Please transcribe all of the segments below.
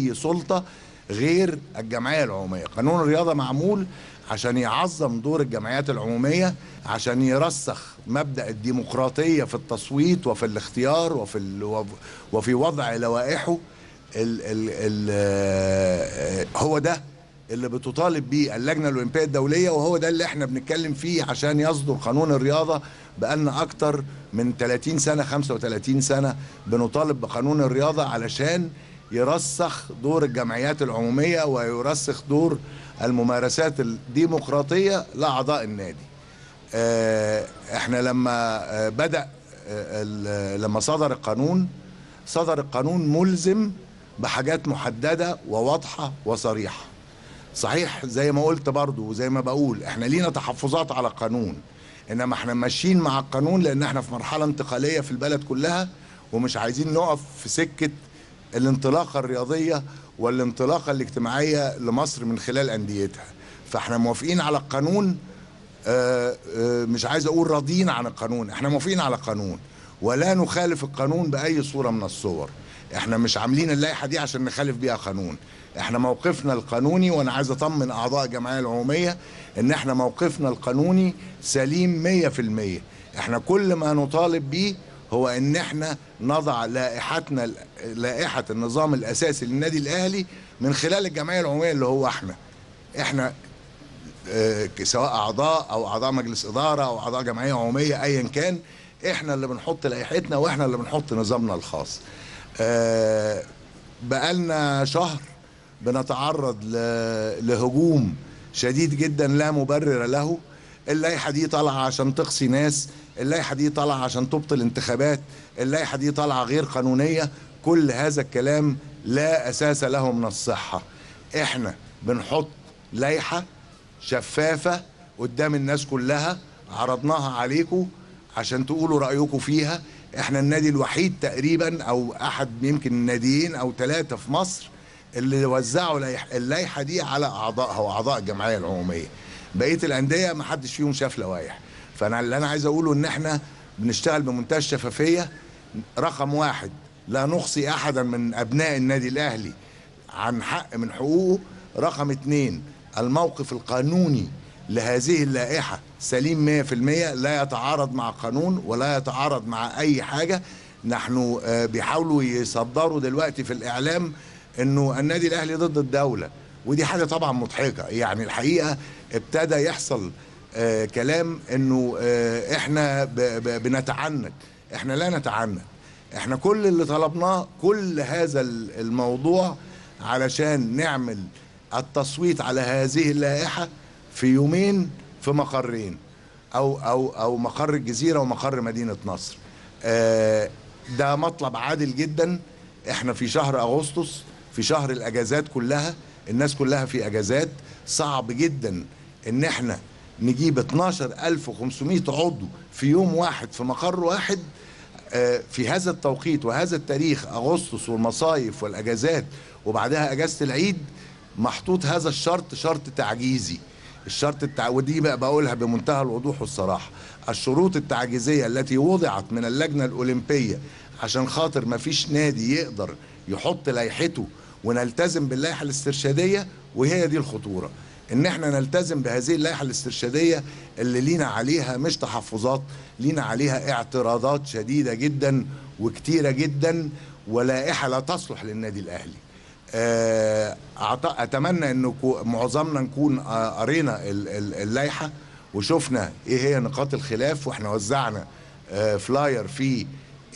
أي سلطة غير الجمعية العمومية. قانون الرياضة معمول عشان يعظم دور الجمعيات العمومية، عشان يرسخ مبدأ الديمقراطية في التصويت وفي الاختيار وفي وضع لوائحه. هو ده اللي بتطالب بيه اللجنة الأولمبية الدولية، وهو ده اللي احنا بنتكلم فيه عشان يصدر قانون الرياضة. بقالنا أكتر من 30 سنة 35 سنة بنطالب بقانون الرياضة علشان يرسخ دور الجمعيات العمومية ويرسخ دور الممارسات الديمقراطية لأعضاء النادي. احنا لما صدر القانون ملزم بحاجات محددة وواضحة وصريحة. صحيح زي ما قلت برضو وزي ما بقول احنا لينا تحفظات على القانون، انما احنا ماشيين مع القانون لان احنا في مرحلة انتقالية في البلد كلها، ومش عايزين نقف في سكة الانطلاقة الرياضية والانطلاقة الاجتماعية لمصر من خلال أنديتها. فاحنا موافقين على القانون، مش عايز أقول راضيين عن القانون، احنا موافقين على القانون ولا نخالف القانون بأي صورة من الصور. احنا مش عاملين اللائحة دي عشان نخالف بيها قانون، احنا موقفنا القانوني، وانا عايز اطمن اعضاء الجمعية العمومية ان احنا موقفنا القانوني سليم 100%. احنا كل ما نطالب بيه هو ان احنا نضع لائحة النظام الاساسي للنادي الاهلي من خلال الجمعية العمومية اللي هو احنا سواء اعضاء او اعضاء مجلس ادارة او اعضاء جمعية عمومية ايا كان، احنا اللي بنحط لائحتنا واحنا اللي بنحط نظامنا الخاص. بقالنا شهر بنتعرض لهجوم شديد جدا لا مبرر له. اللائحة دي طالعة عشان تقصي ناس، اللائحة دي طالعة عشان تبطل انتخابات، اللائحة دي طالعة غير قانونية. كل هذا الكلام لا أساس له من الصحة. احنا بنحط لائحة شفافة قدام الناس كلها، عرضناها عليكم عشان تقولوا رأيكم فيها. احنا النادي الوحيد تقريبا او احد يمكن الناديين او ثلاثة في مصر اللي وزعوا اللائحة دي على اعضائها واعضاء الجمعية العمومية. بقية الأندية ما حدش فيهم شاف لوائح. فانا اللي انا عايز اقوله ان احنا بنشتغل بمنتهى الشفافية. رقم واحد، لا نخصي احدا من ابناء النادي الاهلي عن حق من حقوقه. رقم اتنين، الموقف القانوني لهذه اللائحة سليم 100%، لا يتعارض مع القانون ولا يتعارض مع أي حاجة. نحن بيحاولوا يصدروا دلوقتي في الإعلام أنه النادي الأهلي ضد الدولة، ودي حاجة طبعا مضحكة. يعني الحقيقة ابتدى يحصل كلام أنه إحنا بنتعنت. إحنا لا نتعنت، إحنا كل اللي طلبناه كل هذا الموضوع علشان نعمل التصويت على هذه اللائحة في يومين في مقرين، او مقر الجزيره ومقر مدينه نصر. ده مطلب عادل جدا. احنا في شهر اغسطس، في شهر الاجازات كلها، الناس كلها في اجازات. صعب جدا ان احنا نجيب 12500 عضو في يوم واحد في مقر واحد في هذا التوقيت وهذا التاريخ، اغسطس والمصايف والاجازات وبعدها اجازه العيد. محطوط هذا الشرط، شرط تعجيزي. الشرط ودي بقى بقولها بمنتهى الوضوح والصراحة، الشروط التعجيزية التي وضعت من اللجنة الأولمبية عشان خاطر ما فيش نادي يقدر يحط لائحته ونلتزم باللائحة الاسترشادية. وهي دي الخطورة، ان احنا نلتزم بهذه اللائحة الاسترشادية اللي لينا عليها مش تحفظات، لينا عليها اعتراضات شديدة جدا وكتيرة جدا، ولائحة لا تصلح للنادي الأهلي. أتمنى أن معظمنا نكون قرينا اللائحة وشفنا إيه هي نقاط الخلاف، وإحنا وزعنا فلاير فيه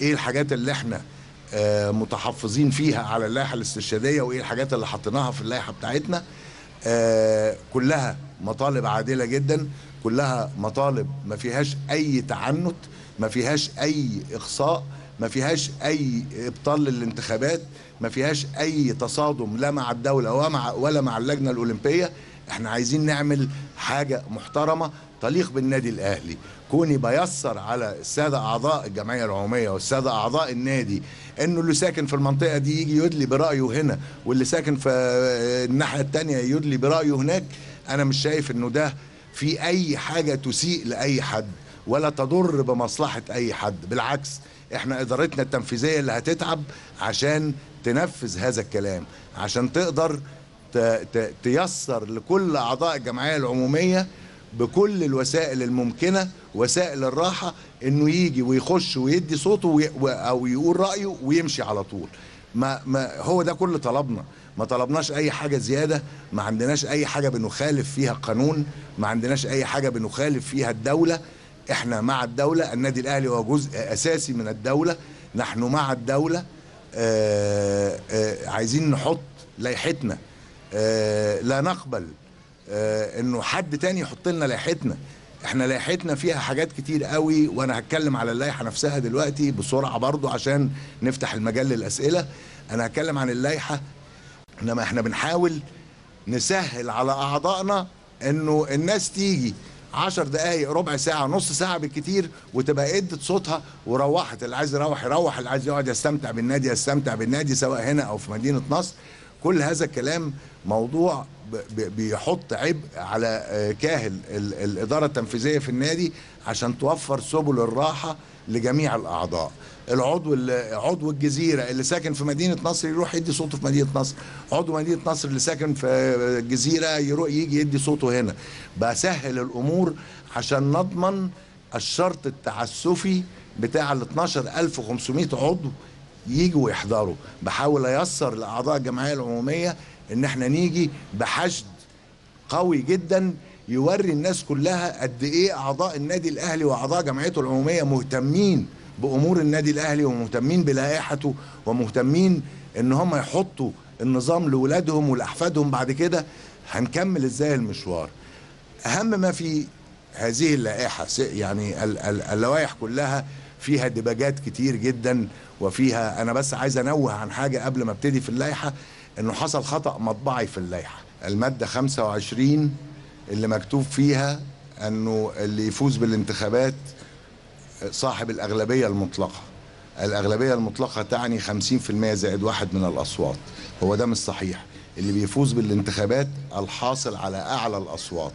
إيه الحاجات اللي إحنا متحفظين فيها على اللائحة الاسترشادية وإيه الحاجات اللي حطيناها في اللائحة بتاعتنا. كلها مطالب عادلة جدا، كلها مطالب ما فيهاش أي تعنت، ما فيهاش أي إقصاء، ما فيهاش أي إبطال للانتخابات، ما فيهاش أي تصادم لا مع الدولة ولا مع اللجنة الأولمبية. احنا عايزين نعمل حاجة محترمة تليق بالنادي الأهلي. كوني بيسر على السادة أعضاء الجمعية العمومية والسادة أعضاء النادي إنه اللي ساكن في المنطقة دي يجي يدلي برأيه هنا، واللي ساكن في الناحية التانية يدلي برأيه هناك. أنا مش شايف إنه ده في أي حاجة تسيء لأي حد ولا تضر بمصلحة أي حد. بالعكس، احنا إدارتنا التنفيذية اللي هتتعب عشان تنفذ هذا الكلام عشان تقدر تيسر لكل أعضاء الجمعية العمومية بكل الوسائل الممكنة وسائل الراحة إنه يجي ويخش ويدي صوته أو يقول رأيه ويمشي على طول. ما هو ده كل طلبنا، ما طلبناش أي حاجة زيادة، ما عندناش أي حاجة بنخالف فيها القانون، ما عندناش أي حاجة بنخالف فيها الدولة. إحنا مع الدولة، النادي الأهلي هو جزء أساسي من الدولة، نحن مع الدولة. عايزين نحط لائحتنا، لا نقبل انه حد تاني يحط لنا لائحتنا. احنا لائحتنا فيها حاجات كتير قوي، وانا هتكلم على اللائحه نفسها دلوقتي بسرعه برضو عشان نفتح المجال للاسئله. انا هتكلم عن اللائحه، انما احنا بنحاول نسهل على اعضائنا انه الناس تيجي 10 دقايق، ربع ساعه، نص ساعه بالكتير، وتبقى ادت صوتها وروحت. اللي عايز يروح يروح، اللي عايز يقعد يستمتع بالنادي يستمتع بالنادي، سواء هنا او في مدينه نصر. كل هذا الكلام موضوع بيحط عبء على كاهل الإدارة التنفيذية في النادي عشان توفر سبل الراحة لجميع الأعضاء. عضو الجزيرة اللي ساكن في مدينة نصر يروح يدي صوته في مدينة نصر، عضو مدينة نصر اللي ساكن في الجزيرة يروح يجي يدي صوته هنا. بسهل الأمور عشان نضمن الشرط التعسفي بتاع ال 12500 عضو يجوا ويحضروا. بحاول أيسر لأعضاء الجمعية العمومية إن إحنا نيجي بحشد قوي جدا يوري الناس كلها قد إيه أعضاء النادي الأهلي وأعضاء جمعيته العمومية مهتمين بأمور النادي الأهلي ومهتمين بلائحته ومهتمين إن هم يحطوا النظام لولادهم ولأحفادهم بعد كده. هنكمل إزاي المشوار؟ أهم ما في هذه اللائحة، يعني اللوائح كلها فيها ديباجات كتير جدا، وفيها أنا بس عايز أنوه عن حاجة قبل ما ابتدي في اللائحة، إنه حصل خطأ مطبعي في اللائحة. المادة 25 اللي مكتوب فيها إنه اللي يفوز بالانتخابات صاحب الأغلبية المطلقة. الأغلبية المطلقة تعني 50% زائد 1 من الأصوات. هو ده مش صحيح. اللي بيفوز بالانتخابات الحاصل على أعلى الأصوات،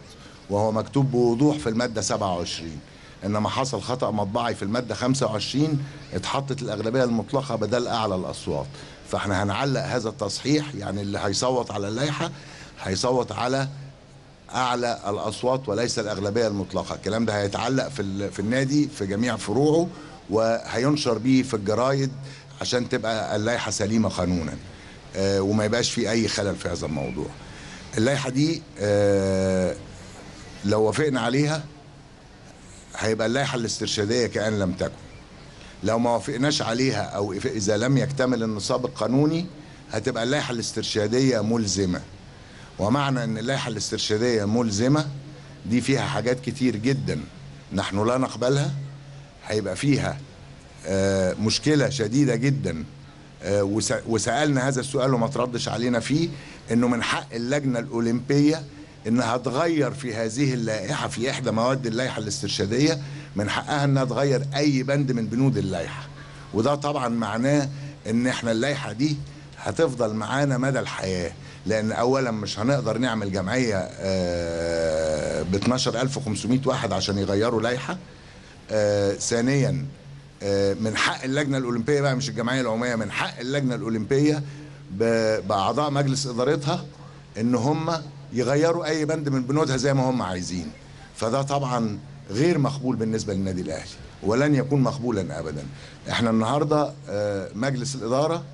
وهو مكتوب بوضوح في المادة 27. إنما حصل خطأ مطبعي في المادة 25، اتحطت الأغلبية المطلقة بدل أعلى الأصوات. فاحنا هنعلق هذا التصحيح، يعني اللي هيصوت على اللائحة هيصوت على أعلى الأصوات وليس الأغلبية المطلقة. الكلام ده هيتعلق في النادي في جميع فروعه، وهينشر بيه في الجرايد عشان تبقى اللائحة سليمة قانونا، وما يبقاش في أي خلل في هذا الموضوع. اللائحة دي لو وافقنا عليها هيبقى اللائحة الاسترشادية كأن لم تكن. لو ما وافقناش عليها أو إذا لم يكتمل النصاب القانوني هتبقى اللائحة الاسترشادية ملزمة. ومعنى أن اللائحة الاسترشادية ملزمة دي فيها حاجات كتير جدا نحن لا نقبلها، هيبقى فيها مشكلة شديدة جدا، وسألنا هذا السؤال وما تردش علينا فيه، أنه من حق اللجنة الأولمبية إنها تغير في هذه اللائحة في إحدى مواد اللائحة الاسترشادية. من حقها إنها تغير أي بند من بنود اللائحة، وده طبعا معناه إن إحنا اللائحة دي هتفضل معانا مدى الحياة. لأن أولا مش هنقدر نعمل جمعية ب 12500 واحد عشان يغيروا لائحة. ثانيا من حق اللجنة الأولمبية بقى، مش الجمعية العمومية، من حق اللجنة الأولمبية بأعضاء مجلس إدارتها إن هم يغيروا أي بند من بنودها زي ما هم عايزين. فده طبعا غير مقبول بالنسبة للنادي الأهلي، ولن يكون مقبولا أبدا. احنا النهاردة مجلس الإدارة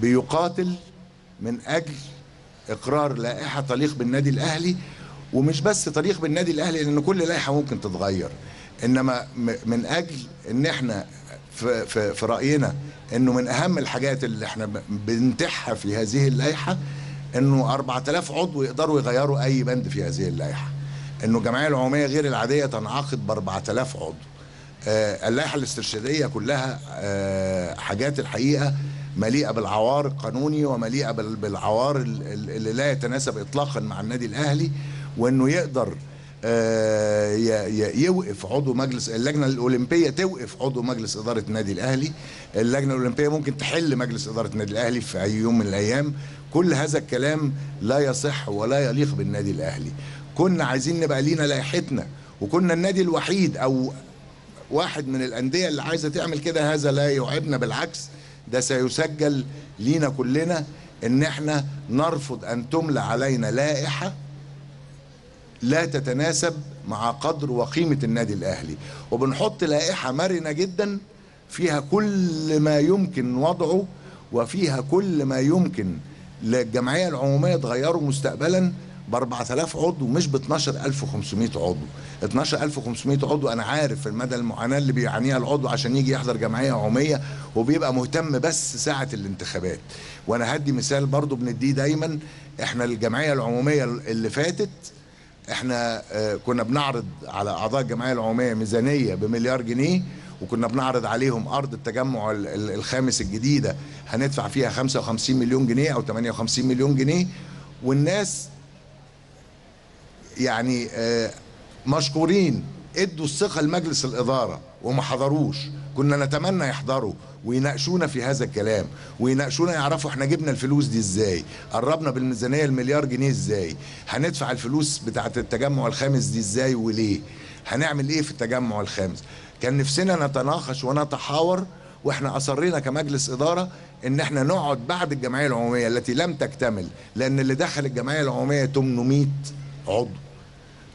بيقاتل من أجل إقرار لائحة تليق بالنادي الأهلي، ومش بس تليق بالنادي الأهلي لأن كل لائحة ممكن تتغير، إنما من أجل إن احنا في رأينا إنه من أهم الحاجات اللي احنا بنتحها في هذه اللائحة إنه 4000 عضو يقدروا يغيروا أي بند في هذه اللائحة. إنه الجمعية العمومية غير العادية تنعقد ب 4000 عضو. اللائحة الاسترشادية كلها حاجات الحقيقة مليئة بالعوار القانوني ومليئة بالعوار اللي لا يتناسب إطلاقا مع النادي الأهلي. وإنه يقدر يوقف عضو مجلس اللجنة الأولمبية، توقف عضو مجلس إدارة النادي الأهلي. اللجنة الأولمبية ممكن تحل مجلس إدارة النادي الأهلي في أي يوم من الأيام. كل هذا الكلام لا يصح ولا يليق بالنادي الأهلي. كنا عايزين نبقى لينا لائحتنا، وكنا النادي الوحيد أو واحد من الأندية اللي عايزة تعمل كده. هذا لا يعيبنا، بالعكس ده سيسجل لينا كلنا ان احنا نرفض ان تملى علينا لائحة لا تتناسب مع قدر وقيمة النادي الأهلي، وبنحط لائحة مرنة جدا فيها كل ما يمكن وضعه وفيها كل ما يمكن للجمعية العمومية تغيره مستقبلا ب 4000 عضو مش ب 12500 عضو، 12500 عضو انا عارف المدى المعاناة اللي بيعانيها العضو عشان يجي يحضر جمعية عمومية وبيبقى مهتم بس ساعة الانتخابات، وانا هدي مثال برضو بنديه دايما. احنا الجمعية العمومية اللي فاتت احنا كنا بنعرض على اعضاء الجمعية العمومية ميزانية بمليار جنيه، وكنا بنعرض عليهم أرض التجمع الخامس الجديدة هندفع فيها 55 مليون جنيه أو 58 مليون جنيه، والناس يعني مشكورين ادوا الثقة لمجلس الإدارة وما حضروش. كنا نتمنى يحضروا ويناقشونا في هذا الكلام ويناقشونا، يعرفوا احنا جبنا الفلوس دي ازاي، قربنا بالميزانية المليار جنيه ازاي، هندفع الفلوس بتاعة التجمع الخامس دي ازاي، وليه هنعمل ايه في التجمع الخامس. كان نفسنا نتناقش ونتحاور، واحنا اصرينا كمجلس اداره ان احنا نقعد بعد الجمعيه العموميه التي لم تكتمل، لان اللي دخل الجمعيه العموميه 800 عضو.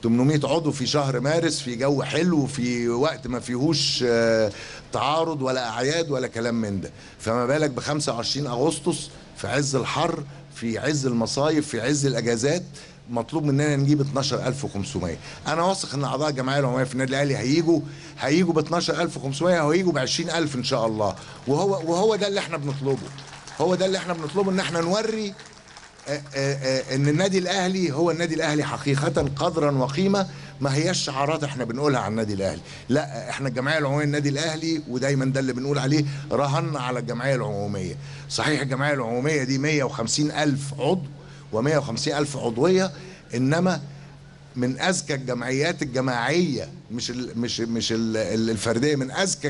800 عضو في شهر مارس في جو حلو في وقت ما فيهوش تعارض ولا اعياد ولا كلام من ده، فما بالك ب 25 اغسطس في عز الحر في عز المصايف في عز الاجازات مطلوب مننا نجيب 12500. انا واثق ان اعضاء الجمعيه العموميه في النادي الاهلي هيجوا ب 12500 وهيجوا ب 20000 ان شاء الله، وهو ده اللي احنا بنطلبه، هو ده اللي احنا بنطلبه، ان احنا نوري ان النادي الاهلي هو النادي الاهلي حقيقه قدرا وقيمه، ما هياش شعارات احنا بنقولها عن النادي الاهلي، لا احنا الجمعيه العموميه النادي الاهلي، ودايما ده اللي بنقول عليه، رهنا على الجمعيه العموميه. صحيح الجمعيه العموميه دي 150000 عضو و150000 عضوية، إنما من أذكى الجمعيات الجماعية مش الفردية، من أذكى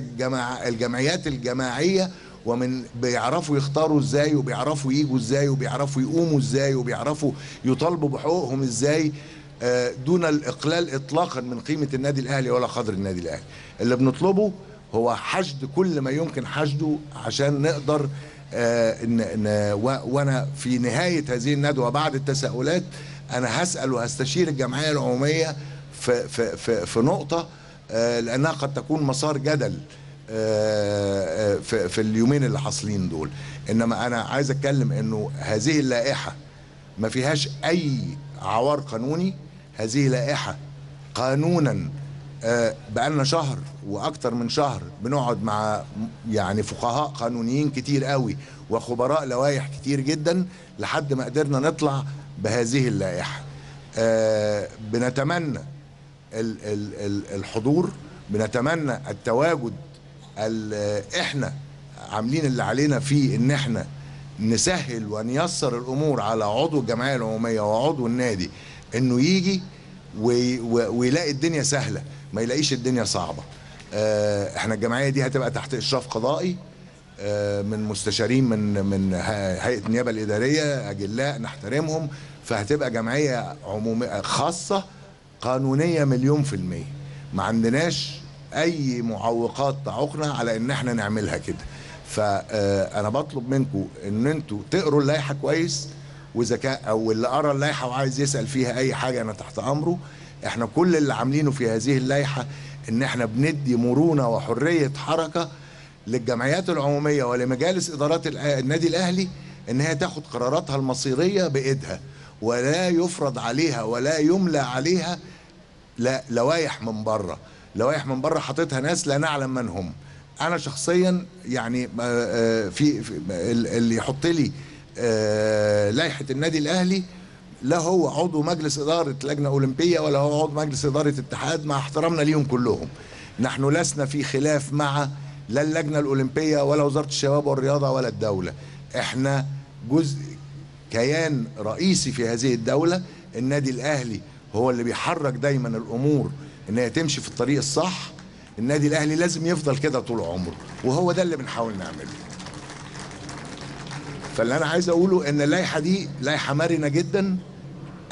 الجمعيات الجماعية، ومن بيعرفوا يختاروا إزاي وبيعرفوا ييجوا إزاي وبيعرفوا يقوموا إزاي وبيعرفوا يطالبوا بحقوقهم إزاي دون الإقلال إطلاقا من قيمة النادي الأهلي ولا قدر النادي الأهلي. اللي بنطلبه هو حشد كل ما يمكن حشده عشان نقدر وانا في نهايه هذه الندوه بعد التساؤلات انا هسال وهستشير الجمعيه العموميه في في في نقطه لانها قد تكون مسار جدل في اليومين اللي حاصلين دول، انما انا عايز اتكلم انه هذه اللائحه ما فيهاش اي عوار قانوني. هذه لائحه قانونا بقالنا شهر واكتر من شهر بنقعد مع يعني فقهاء قانونيين كتير قوي وخبراء لوائح كتير جدا لحد ما قدرنا نطلع بهذه اللائحه. بنتمنى الحضور، بنتمنى التواجد، احنا عاملين اللي علينا فيه ان احنا نسهل ونيسر الامور على عضو الجمعيه العموميه وعضو النادي انه يجي ويلاقي الدنيا سهله، ما يلاقيش الدنيا صعبة. احنا الجمعية دي هتبقى تحت إشراف قضائي من مستشارين من هيئة النيابة الإدارية أجلاء نحترمهم، فهتبقى جمعية عمومية خاصة قانونية 100%. ما عندناش أي معوقات تعوقنا على إن احنا نعملها كده. فأنا بطلب منكم إن انتوا تقروا اللائحة كويس، وذكاء أو اللي قرا اللائحة وعايز يسأل فيها أي حاجة أنا تحت أمره. احنا كل اللي عاملينه في هذه اللائحة ان احنا بندي مرونة وحرية حركة للجمعيات العمومية ولمجالس ادارات النادي الاهلي ان هي تاخد قراراتها المصيرية بايدها، ولا يفرض عليها ولا يملى عليها لوائح من بره. لوائح من بره حاطتها ناس لا نعلم من هم. انا شخصيا يعني في اللي يحط لي لائحة النادي الاهلي لا هو عضو مجلس إدارة لجنة أولمبية ولا هو عضو مجلس إدارة اتحاد، مع احترامنا ليهم كلهم. نحن لسنا في خلاف مع لا اللجنة الأولمبية ولا وزارة الشباب والرياضة ولا الدولة. احنا جزء كيان رئيسي في هذه الدولة. النادي الأهلي هو اللي بيحرك دايما الأمور إنها تمشي في الطريق الصح. النادي الأهلي لازم يفضل كده طول عمره، وهو ده اللي بنحاول نعمله. فاللي أنا عايز أقوله إن اللائحة دي لائحة مرنة جدا،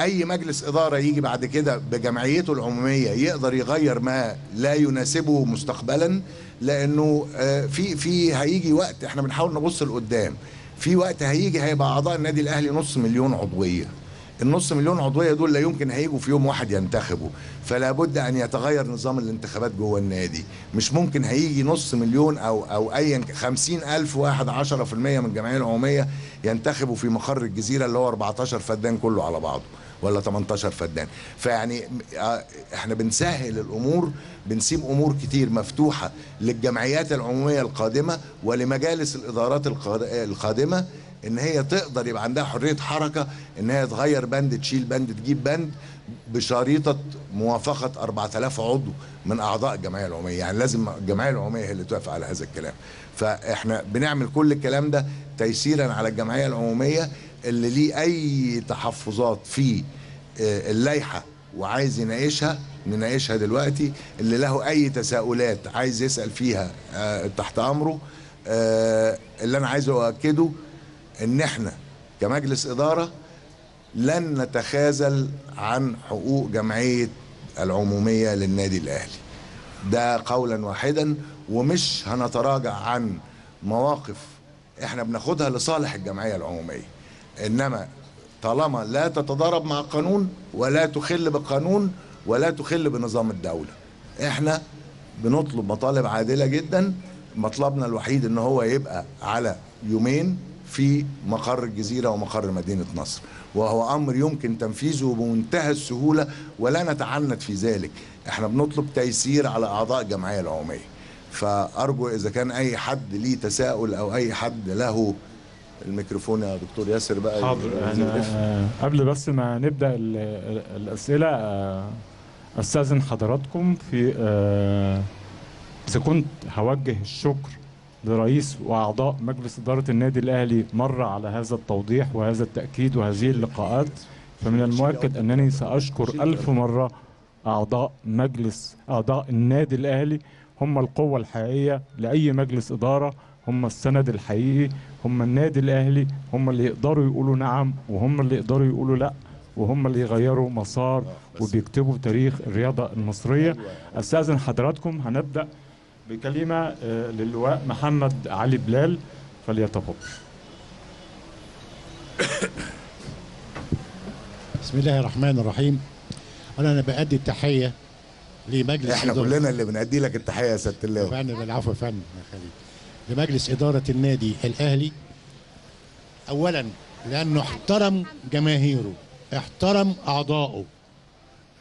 اي مجلس اداره يجي بعد كده بجمعيته العموميه يقدر يغير ما لا يناسبه مستقبلا، لانه في هيجي وقت، احنا بنحاول نبص لقدام، في وقت هيجي هيبقى اعضاء النادي الاهلي نص مليون عضويه. النص مليون عضويه دول لا يمكن هيجوا في يوم واحد ينتخبوا، فلا بد ان يتغير نظام الانتخابات جوه النادي. مش ممكن هيجي نص مليون او ايا 50,000 واحد 10% من الجمعيه العموميه ينتخبوا في مقر الجزيره اللي هو 14 فدان كله على بعضه ولا 18 فدان. فيعني احنا بنسهل الامور، بنسيب امور كتير مفتوحه للجمعيات العموميه القادمه ولمجالس الادارات القادمه، ان هي تقدر يبقى عندها حريه حركه، ان هي تغير بند، تشيل بند، تجيب بند، بشريطه موافقه 4000 عضو من اعضاء الجمعيه العموميه. يعني لازم الجمعيه العموميه هي اللي توافق على هذا الكلام. فاحنا بنعمل كل الكلام ده تيسيرا على الجمعيه العموميه. اللي ليه اي تحفظات في اللائحه وعايز يناقشها نناقشها دلوقتي، اللي له اي تساؤلات عايز يسال فيها تحت امره. اللي انا عايز اؤكده ان احنا كمجلس اداره لن نتخاذل عن حقوق جمعيه العموميه للنادي الاهلي، ده قولا واحدا، ومش هنتراجع عن مواقف احنا بناخدها لصالح الجمعيه العموميه. انما طالما لا تتضارب مع القانون ولا تخل بالقانون ولا تخل بنظام الدوله، احنا بنطلب مطالب عادله جدا. مطلبنا الوحيد ان هو يبقى على يومين في مقر الجزيرة ومقر مدينة نصر، وهو أمر يمكن تنفيذه بمنتهى السهولة ولا نتعنت في ذلك. احنا بنطلب تيسير على أعضاء الجمعية العمومية. فأرجو إذا كان أي حد ليه تساؤل أو أي حد له الميكروفون يا دكتور ياسر بقى. حاضر. قبل بس ما نبدأ الأسئلة أستأذن حضراتكم في إذا كنت هوجه الشكر لرئيس وأعضاء مجلس إدارة النادي الأهلي مرة على هذا التوضيح وهذا التأكيد وهذه اللقاءات، فمن المؤكد أنني سأشكر 1000 مرة أعضاء النادي الأهلي. هم القوة الحقيقية لأي مجلس إدارة، هم السند الحقيقي، هم النادي الأهلي، هم اللي يقدروا يقولوا نعم، وهم اللي يقدروا يقولوا لأ، وهم اللي يغيروا مسار وبيكتبوا تاريخ الرياضة المصرية. أستأذن حضراتكم هنبدأ بكلمة للواء محمد علي بلال، فليتفضل. بسم الله الرحمن الرحيم. أنا بأدي التحية لمجلس إحنا إدارة. كلنا اللي بنأدي لك التحية يا سيادة اللواء. فعلا بالعفو يا فندم يا خليل. لمجلس إدارة النادي الأهلي، أولا لأنه احترم جماهيره، احترم أعضائه،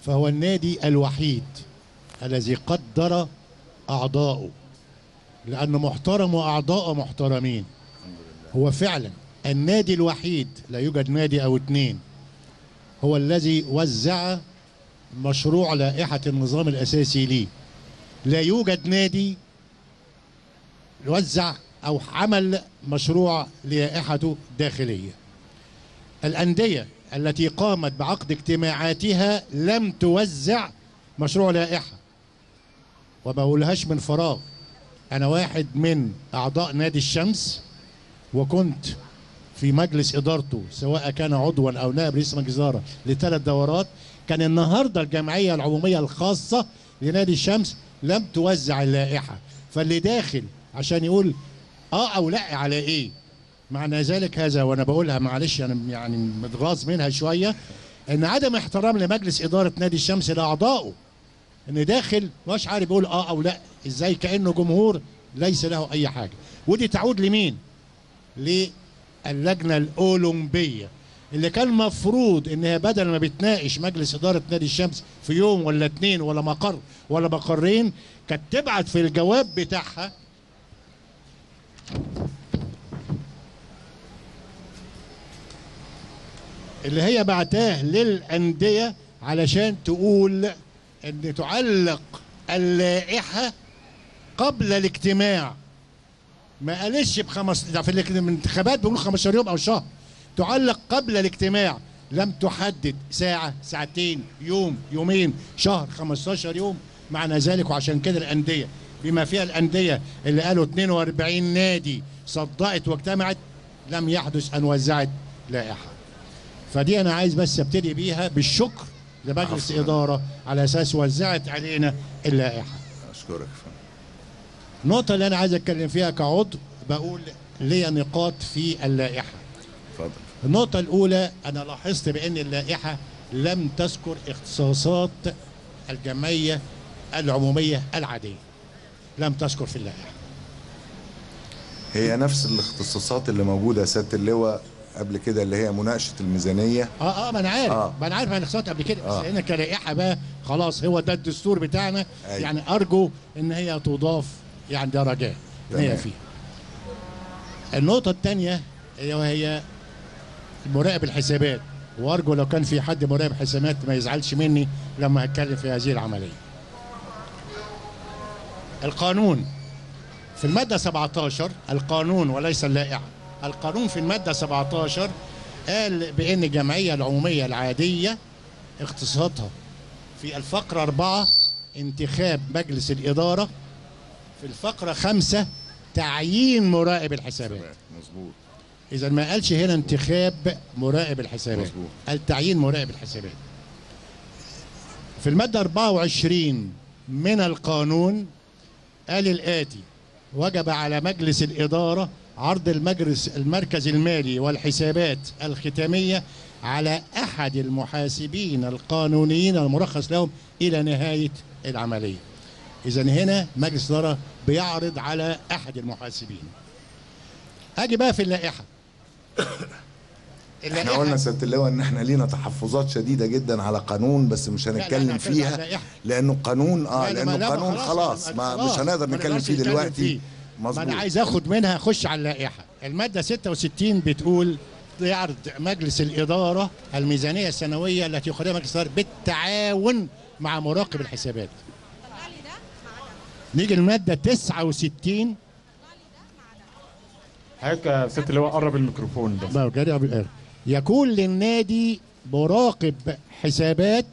فهو النادي الوحيد الذي قدر أعضائه، لأنه محترم وأعضاءه محترمين. هو فعلا النادي الوحيد، لا يوجد نادي أو اتنين، هو الذي وزع مشروع لائحة النظام الأساسي ليه. لا يوجد نادي وزع أو عمل مشروع لائحته داخلية. الأندية التي قامت بعقد اجتماعاتها لم توزع مشروع لائحة، وما بقولهاش من فراغ. أنا واحد من أعضاء نادي الشمس، وكنت في مجلس إدارته سواء كان عضوا أو نائب رئيس مجلس إدارة لثلاث دورات. كان النهارده الجمعية العمومية الخاصة لنادي الشمس لم توزع اللائحة، فاللي داخل عشان يقول آه أو لأ على إيه. معنى ذلك هذا، وأنا بقولها معلش أنا يعني متغاظ منها شوية، إن عدم احترام لمجلس إدارة نادي الشمس لأعضائه، ان داخل مش عارف يقول اه او لا ازاي، كانه جمهور ليس له اي حاجه. ودي تعود لمين؟ للجنه الاولمبيه اللي كان المفروض انها بدل ما بتناقش مجلس اداره نادي الشمس في يوم ولا اتنين ولا مقر ولا مقرين، كانت تبعت في الجواب بتاعها اللي هي بعتاه للانديه علشان تقول ان تعلق اللائحه قبل الاجتماع. ما قالش بخمس ده في الانتخابات بيقولوا 15 يوم او شهر، تعلق قبل الاجتماع. لم تحدد ساعه، ساعتين، يوم، يومين، شهر، 15 يوم. معنى ذلك وعشان كده الانديه بما فيها الانديه اللي قالوا 42 نادي صدقت واجتمعت، لم يحدث ان وزعت لائحه. فدي انا عايز بس ابتدي بيها بالشكر لمجلس الاداره على اساس وزعت علينا اللائحه. اشكرك. النقطه اللي انا عايز اتكلم فيها كعضو، بقول ليا نقاط في اللائحه. اتفضل. النقطه الاولى، انا لاحظت بان اللائحه لم تذكر اختصاصات الجمعيه العموميه العاديه، لم تذكر في اللائحه. هي نفس الاختصاصات اللي موجوده يا سياده اللواء قبل كده، اللي هي مناقشه الميزانيه. ما انا عارف، ما انا عارف، انا اختصرت قبل كده، بس لان كلائحه بقى خلاص هو ده الدستور بتاعنا. أيوة. يعني ارجو ان هي تضاف، يعني ده رجاء ان هي فيها. النقطه الثانيه وهي مراقب الحسابات، وارجو لو كان في حد مراقب حسابات ما يزعلش مني لما هتكلم في هذه العمليه. القانون في الماده 17، القانون وليس اللائحه، القانون في الماده 17 قال بان الجمعيه العموميه العاديه اختصاصاتها في الفقره 4 انتخاب مجلس الاداره، في الفقره 5 تعيين مراقب الحسابات. مظبوط. اذا ما قالش هنا انتخاب مراقب الحسابات. مظبوط. قال تعيين مراقب الحسابات. في الماده 24 من القانون قال الاتي: وجب على مجلس الاداره عرض المركز المالي والحسابات الختامية على أحد المحاسبين القانونيين المرخص لهم إلى نهاية العملية. إذن هنا مجلس الإدارة بيعرض على أحد المحاسبين. أجي بقى في اللائحة. احنا قلنا سيادة اللواء ان احنا لينا تحفظات شديدة جدا على قانون، بس مش هنتكلم فيها لأنه القانون لأنه قانون خلاص مش هنقدر نتكلم فيه دلوقتي. مظبوط. ما أنا عايز أخد منها أخش على اللائحة. المادة 66 بتقول: يعرض مجلس الإدارة الميزانية السنوية التي يقدمها مجلس الإدارة بالتعاون مع مراقب الحسابات. نيجي المادة 69. حضرتك يا سيادة اللواء قرب الميكروفون ده. يكون للنادي مراقب حسابات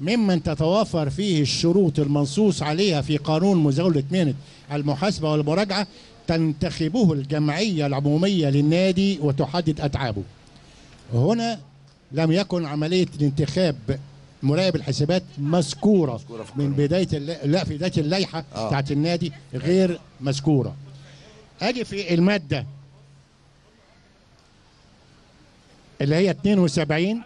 ممن تتوافر فيه الشروط المنصوص عليها في قانون مزاولة مهنة المحاسبة والمراجعة، تنتخبه الجمعية العمومية للنادي وتحدد أتعابه. هنا لم يكن عملية الانتخاب مراقب الحسابات مذكورة من بداية في بداية اللائحة بتاعت النادي، غير مذكورة. أجي في المادة اللي هي 72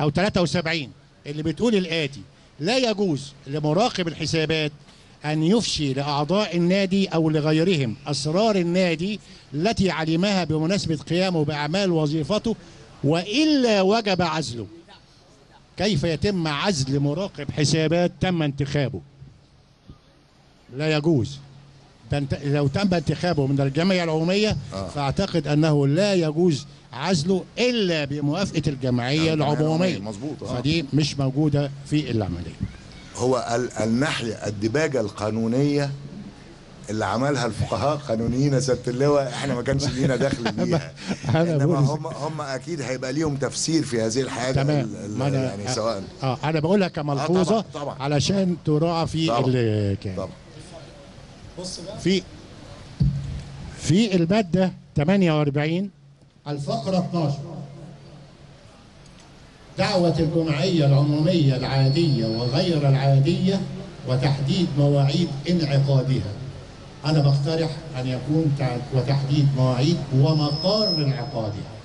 أو 73 اللي بتقول الآتي: لا يجوز لمراقب الحسابات أن يفشي لأعضاء النادي أو لغيرهم أسرار النادي التي علمها بمناسبة قيامه بأعمال وظيفته، وإلا وجب عزله. كيف يتم عزل مراقب حسابات تم انتخابه؟ لا يجوز. لو تم انتخابه من الجمعية العمومية فأعتقد أنه لا يجوز عزله إلا بموافقة الجمعية العمومية. مظبوط. فدي مش موجودة في العملية. هو الناحية الدباجة القانونية اللي عملها الفقهاء القانونيين يا سيادة اللواء احنا ما كانش لينا دخل بيها. انما هم اكيد هيبقى ليهم تفسير في هذه الحاجة. تمام. يعني سواء انا بقولها كملحوظة علشان تراعى في الكلام. في المادة 48 الفقرة 12: دعوة الجمعية العمومية العادية وغير العادية وتحديد مواعيد انعقادها. أنا بقترح أن يكون وتحديد مواعيد ومقر انعقادها.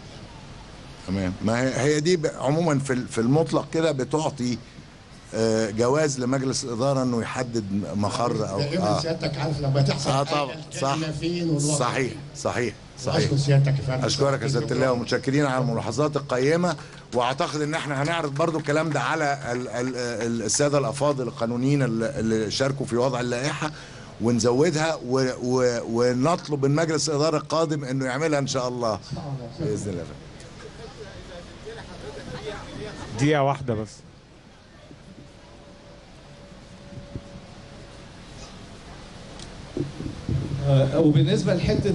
تمام. ما هي دي عموما في المطلق كده بتعطي جواز لمجلس الاداره انه يحدد مقر او سيادتك عارف لما تحصل طبعا. صح. صحيح صحيح صحيح. اشكرك يا سياده اللواء ومتشكرين على الملاحظات القيمه، واعتقد ان احنا هنعرض برضو الكلام ده على الساده الافاضل القانونيين اللي شاركوا في وضع اللائحه ونزودها ونطلب من مجلس الاداره القادم انه يعملها ان شاء الله باذن الله. دقيقه واحده بس. وبالنسبه لحته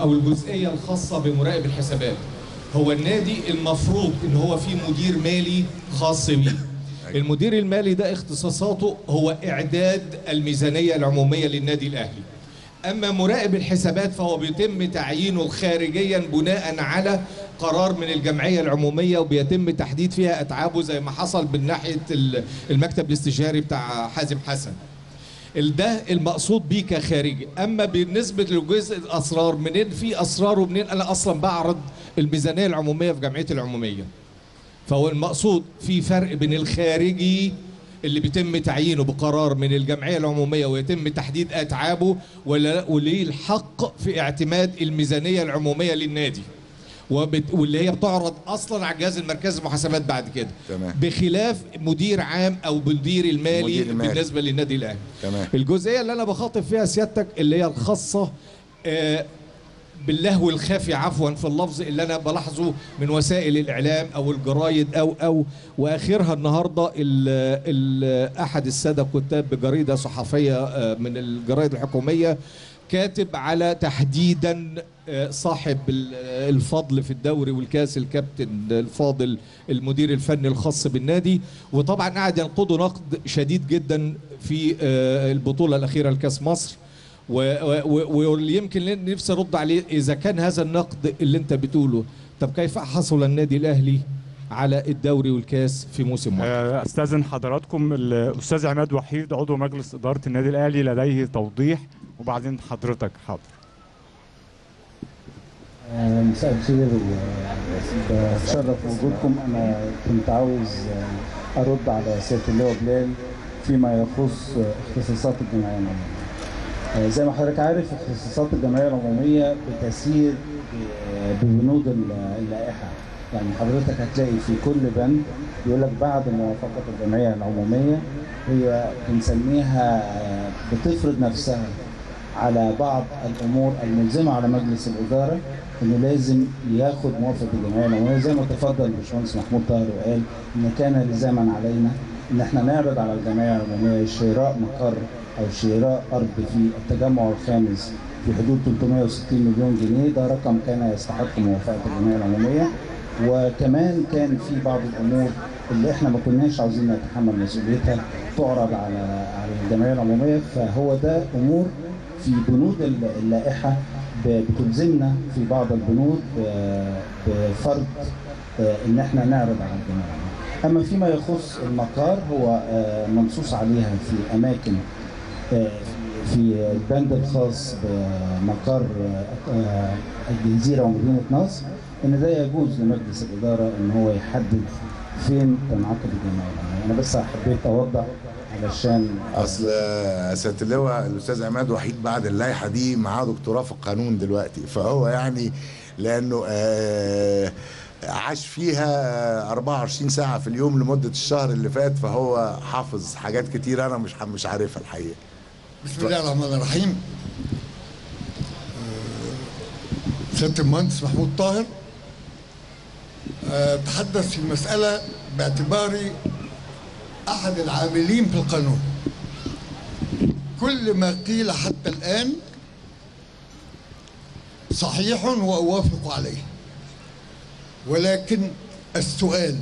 او الجزئيه الخاصه بمراقب الحسابات، هو النادي المفروض ان هو فيه مدير مالي خاص بيه. المدير المالي ده اختصاصاته هو اعداد الميزانيه العموميه للنادي الاهلي. أما مراقب الحسابات فهو بيتم تعيينه خارجيا بناء على قرار من الجمعية العمومية، وبيتم تحديد فيها أتعابه زي ما حصل من ناحية المكتب الاستشاري بتاع حازم حسن. ده المقصود بيه كخارجي. أما بالنسبة لجزء الأسرار، منين في أسرار ومنين؟ أنا أصلا بعرض الميزانية العمومية في جمعية العمومية، فهو المقصود في فرق بين الخارجي اللي بيتم تعيينه بقرار من الجمعية العمومية ويتم تحديد أتعابه وليه الحق في اعتماد الميزانية العمومية للنادي، واللي هي بتعرض اصلا على الجهاز المركزي للمحاسبات بعد كده. تمام. بخلاف مدير عام او مدير المالي بالنسبه للنادي الاهلي. الجزئيه اللي انا بخاطب فيها سيادتك اللي هي الخاصه باللهو الخفي، عفوا في اللفظ، اللي انا بلاحظه من وسائل الاعلام او الجرايد او واخرها. النهارده احد الساده كتاب بجريده صحفيه من الجرايد الحكوميه كاتب على تحديدا صاحب الفضل في الدوري والكاس، الكابتن الفاضل المدير الفني الخاص بالنادي، وطبعا قاعد ينقده نقد شديد جدا في البطولة الأخيرة لكاس مصر، واللي يمكن نفسي ارد عليه اذا كان هذا النقد اللي انت بتقوله، طب كيف حصل النادي الأهلي على الدوري والكاس في موسم واحد؟ استاذن حضراتكم الاستاذ عماد وحيد عضو مجلس إدارة النادي الأهلي لديه توضيح، وبعدين حضرتك. حاضر. مساء الخير، بتشرف بوجودكم. انا كنت عاوز ارد على سياده اللواء بلال فيما يخص اختصاصات الجمعيه العموميه. زي ما حضرتك عارف اختصاصات الجمعيه العموميه بتسير ببنود اللائحه، يعني حضرتك هتلاقي في كل بند يقول لك بعد موافقه الجمعيه العموميه، هي بنسميها بتفرض نفسها على بعض الامور الملزمه على مجلس الاداره انه لازم ياخد موافقه الجمعيه العموميه، زي ما تفضل باشمهندس محمود طاهر وقال ان كان لزاما علينا ان احنا نعرض على الجمعيه العموميه شراء مقر او شراء ارض في التجمع الخامس في حدود 360 مليون جنيه، ده رقم كان يستحق موافقه الجمعيه العموميه، وكمان كان في بعض الامور اللي احنا ما كناش عاوزين نتحمل مسؤوليتها تعرض على الجمعيه العموميه، فهو ده امور في بنود اللائحه بتلزمنا في بعض البنود بفرض ان احنا نعرض على الجمعيه العموميه. اما فيما يخص المقار هو منصوص عليها في اماكن في البند الخاص بمقر الجزيره ومدينه نصر، ان ده يجوز لمجلس الاداره ان هو يحدد فين تنعقد الجمعيه العموميه. انا بس حبيت اوضح علشان اصل سياده اللواء الاستاذ عماد وحيد بعد اللائحه دي معاه دكتوراه في القانون دلوقتي، فهو يعني لانه عاش فيها 24 ساعه في اليوم لمده الشهر اللي فات، فهو حافظ حاجات كتير انا مش عارفها الحقيقه. بسم الله الرحمن الرحيم. سياده المهندس محمود طاهر، اتحدث في المساله باعتباري أحد العاملين في القانون. كل ما قيل حتى الآن صحيح وأوافق عليه، ولكن السؤال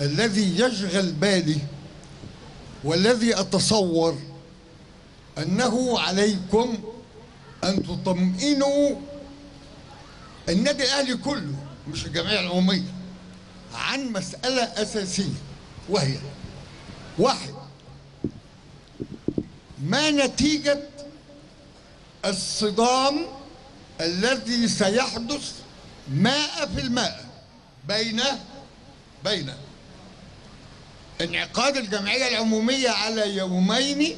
الذي يشغل بالي والذي أتصور أنه عليكم أن تطمئنوا النادي الأهلي كله، مش الجمعية العمومية، عن مسألة أساسية، وهي واحد، ما نتيجة الصدام الذي سيحدث ماء في الماء بين انعقاد الجمعية العمومية على يومين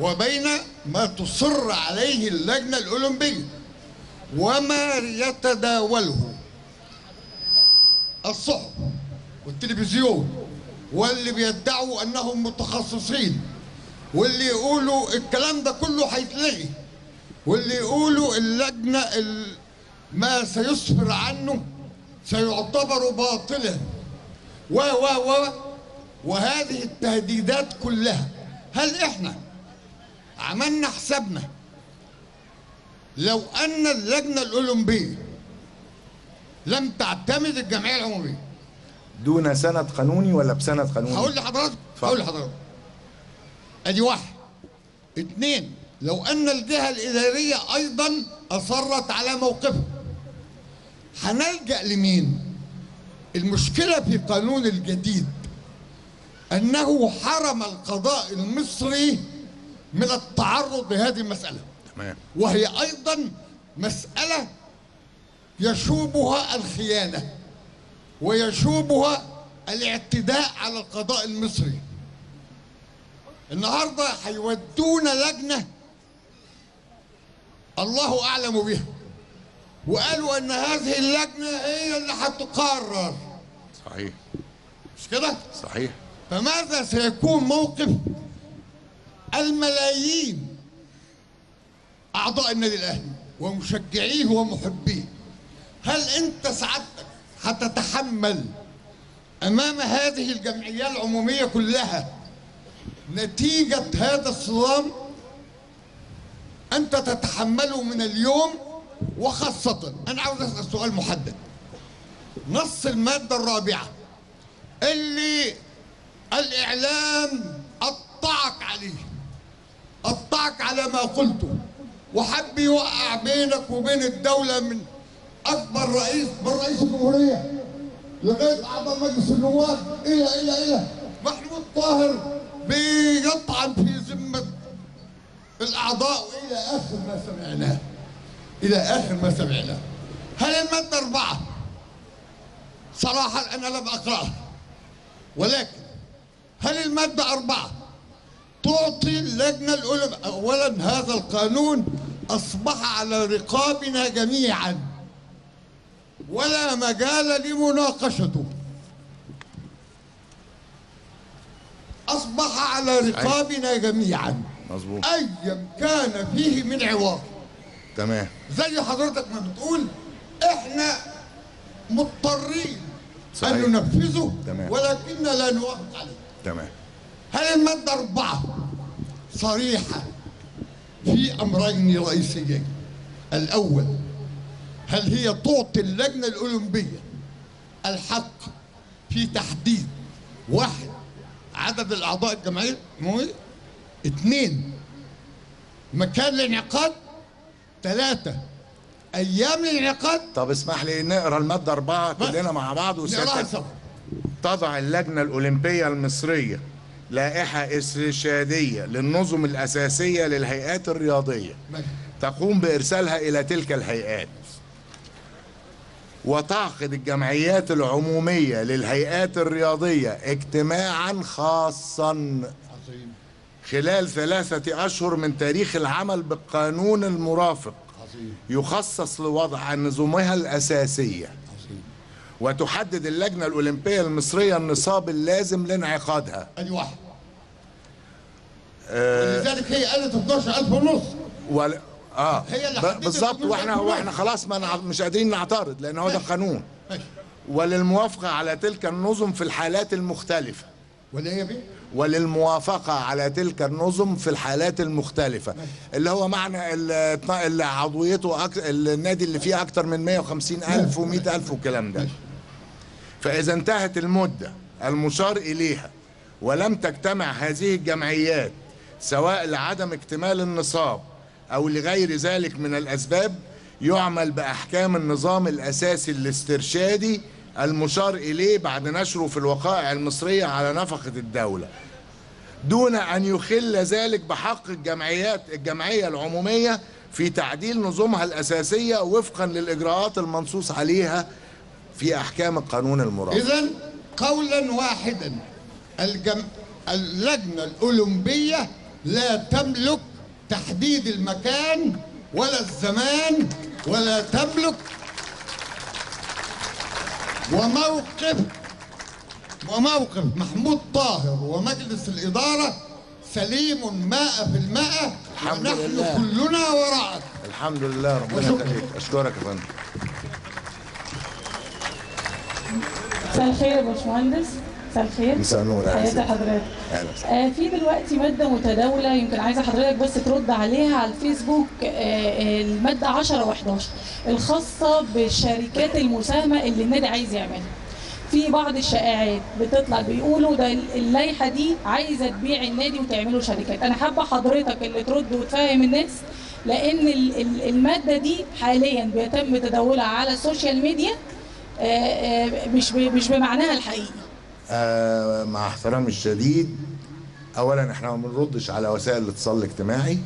وبين ما تصر عليه اللجنة الأولمبية وما يتداوله الصحف والتلفزيون واللي بيدعوا انهم متخصصين واللي يقولوا الكلام ده كله هيتلغي واللي يقولوا اللجنه ما سيسفر عنه سيعتبر باطلا وهذه التهديدات كلها، هل احنا عملنا حسابنا لو ان اللجنه الاولمبيه لم تعتمد الجمعيه العموميه دون سند قانوني ولا بسند قانوني؟ هقول لحضرتك ادي واحد. 2. لو أن الجهة الإدارية أيضا أصرت على موقفها هنلجأ لمين؟ المشكلة في القانون الجديد أنه حرم القضاء المصري من التعرض لهذه المسألة، وهي أيضا مسألة يشوبها الخيانة ويشوبها الاعتداء على القضاء المصري. النهارده هيودونا لجنه الله اعلم بها، وقالوا ان هذه اللجنه هي اللي هتقرر. صحيح، مش كده؟ صحيح. فماذا سيكون موقف الملايين اعضاء النادي الاهلي ومشجعيه ومحبيه؟ هل انت سعادتك هتتحمل امام هذه الجمعيه العموميه كلها نتيجة هذا الصدام؟ أنت تتحمله من اليوم. وخاصة أنا عاوز أسأل سؤال محدد. نص المادة 4 اللي الإعلام قطعك عليه، قطعك على ما قلته، وحب يوقع بينك وبين الدولة من أكبر رئيس، من رئيس الجمهورية لغاية أعضاء مجلس النواب إلى إلى إلى محمود طاهر بيطعن في ذمة الأعضاء إلى آخر ما سمعناه، إلى آخر ما سمعناه. هل المادة 4 صراحة أنا لم أقرأها، ولكن هل المادة 4 تعطي اللجنة العلماء؟ أولا هذا القانون أصبح على رقابنا جميعا ولا مجال لمناقشته، أصبح على رقابنا جميعا. مظبوط. أيا كان فيه من عواقب. تمام. زي حضرتك ما بتقول إحنا مضطرين أن ننفذه. تمام. ولكننا لا نوافق عليه. تمام. هل المادة 4 صريحة في أمرين رئيسيين؟ الأول، هل هي تعطي اللجنة الأولمبية الحق في تحديد واحد عدد الأعضاء الجمعية؟ 2 مكان الانعقاد. 3 أيام الانعقاد. طب اسمح لي نقرأ المادة 4 كلنا مع بعض وسجل. تضع اللجنة الأولمبية المصرية لائحة استشهادية للنظم الأساسية للهيئات الرياضية تقوم بإرسالها إلى تلك الهيئات، وتعقد الجمعيات العمومية للهيئات الرياضية اجتماعا خاصا خلال 3 أشهر من تاريخ العمل بالقانون المرافق يخصص لوضع نظمها الأساسية، وتحدد اللجنة الأولمبية المصرية النصاب اللازم لانعقادها. أي واحد؟ لذلك هي قالت 12,500. بالظبط. واحنا خلاص مش قادرين نعترض لان هو ده القانون. وللموافقه على تلك النظم في الحالات المختلفه. وللموافقه على تلك النظم في الحالات المختلفه، اللي هو معنى اللي عضويته النادي اللي فيه اكتر من 150,000 و100,000 والكلام ده. فاذا انتهت المده المشار اليها ولم تجتمع هذه الجمعيات سواء لعدم اكتمال النصاب أو لغير ذلك من الأسباب، يعمل بأحكام النظام الأساسي الاسترشادي المشار إليه بعد نشره في الوقائع المصرية على نفقة الدولة، دون أن يخل ذلك بحق الجمعية العمومية في تعديل نظمها الأساسية وفقا للإجراءات المنصوص عليها في أحكام القانون المرافق. إذا قولا واحدا، اللجنة الأولمبية لا تملك تحديد المكان ولا الزمان، ولا تملك وموقف محمود طاهر ومجلس الإدارة سليم 100%. ونحن كلنا وراءك. الحمد لله. ربنا يخليك. أشكرك يا فندم. مساء الخير يا باشمهندس. مساء الخير. مساء النور. حياة حضرتك. في دلوقتي ماده متداوله، يمكن عايزه حضرتك بس ترد عليها على الفيسبوك. الماده 10 و11 الخاصه بالشركات المساهمه اللي النادي عايز يعملها. في بعض الشائعات بتطلع بيقولوا ده اللائحه دي عايزه تبيع النادي وتعمله شركات. انا حابه حضرتك اللي ترد وتفهم الناس، لان الماده دي حاليا بيتم تداولها على السوشيال ميديا مش بمعناها الحقيقي. مع احترامي الشديد، اولا احنا ما بنردش على وسائل الاتصال الاجتماعي.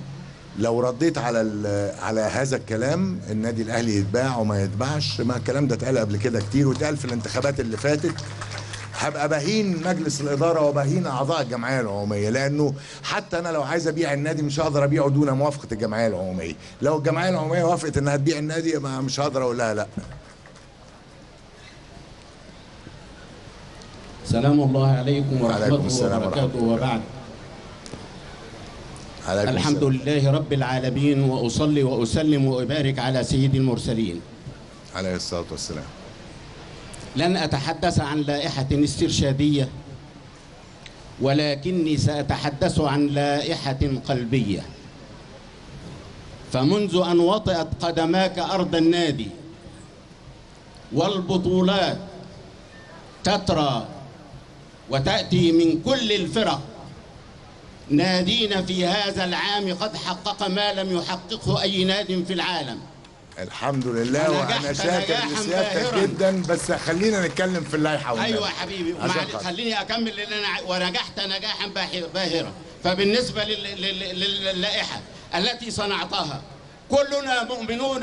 لو رديت على هذا الكلام النادي الاهلي يتباع وما يتباعش، ما الكلام ده اتقال قبل كده كتير، واتقال في الانتخابات اللي فاتت. هبقى بهين مجلس الاداره وبهين اعضاء الجمعيه العموميه، لانه حتى انا لو عايز ابيع النادي مش هقدر ابيعه دون موافقه الجمعيه العموميه. لو الجمعيه العموميه وافقت انها تبيع النادي مش هقدر اقول لها لا. سلام الله عليكم ورحمه الله وبركاته. وبعد، الحمد لله رب العالمين، وأصلي وأسلم وأبارك على سيد المرسلين عليه الصلاة والسلام. لن أتحدث عن لائحة استرشادية، ولكني سأتحدث عن لائحة قلبية. فمنذ أن وطئت قدماك أرض النادي والبطولات تترى وتأتي من كل الفرق نادينا في هذا العام قد حقق ما لم يحققه أي ناد في العالم. الحمد لله، وأنا شاكر لسيادتك جدا، بس خلينا نتكلم في اللائحة والنادي. أيوة حبيبي، خليني أكمل. ونجحت نجاحا باهرا. فبالنسبة للائحة التي صنعتها كلنا مؤمنون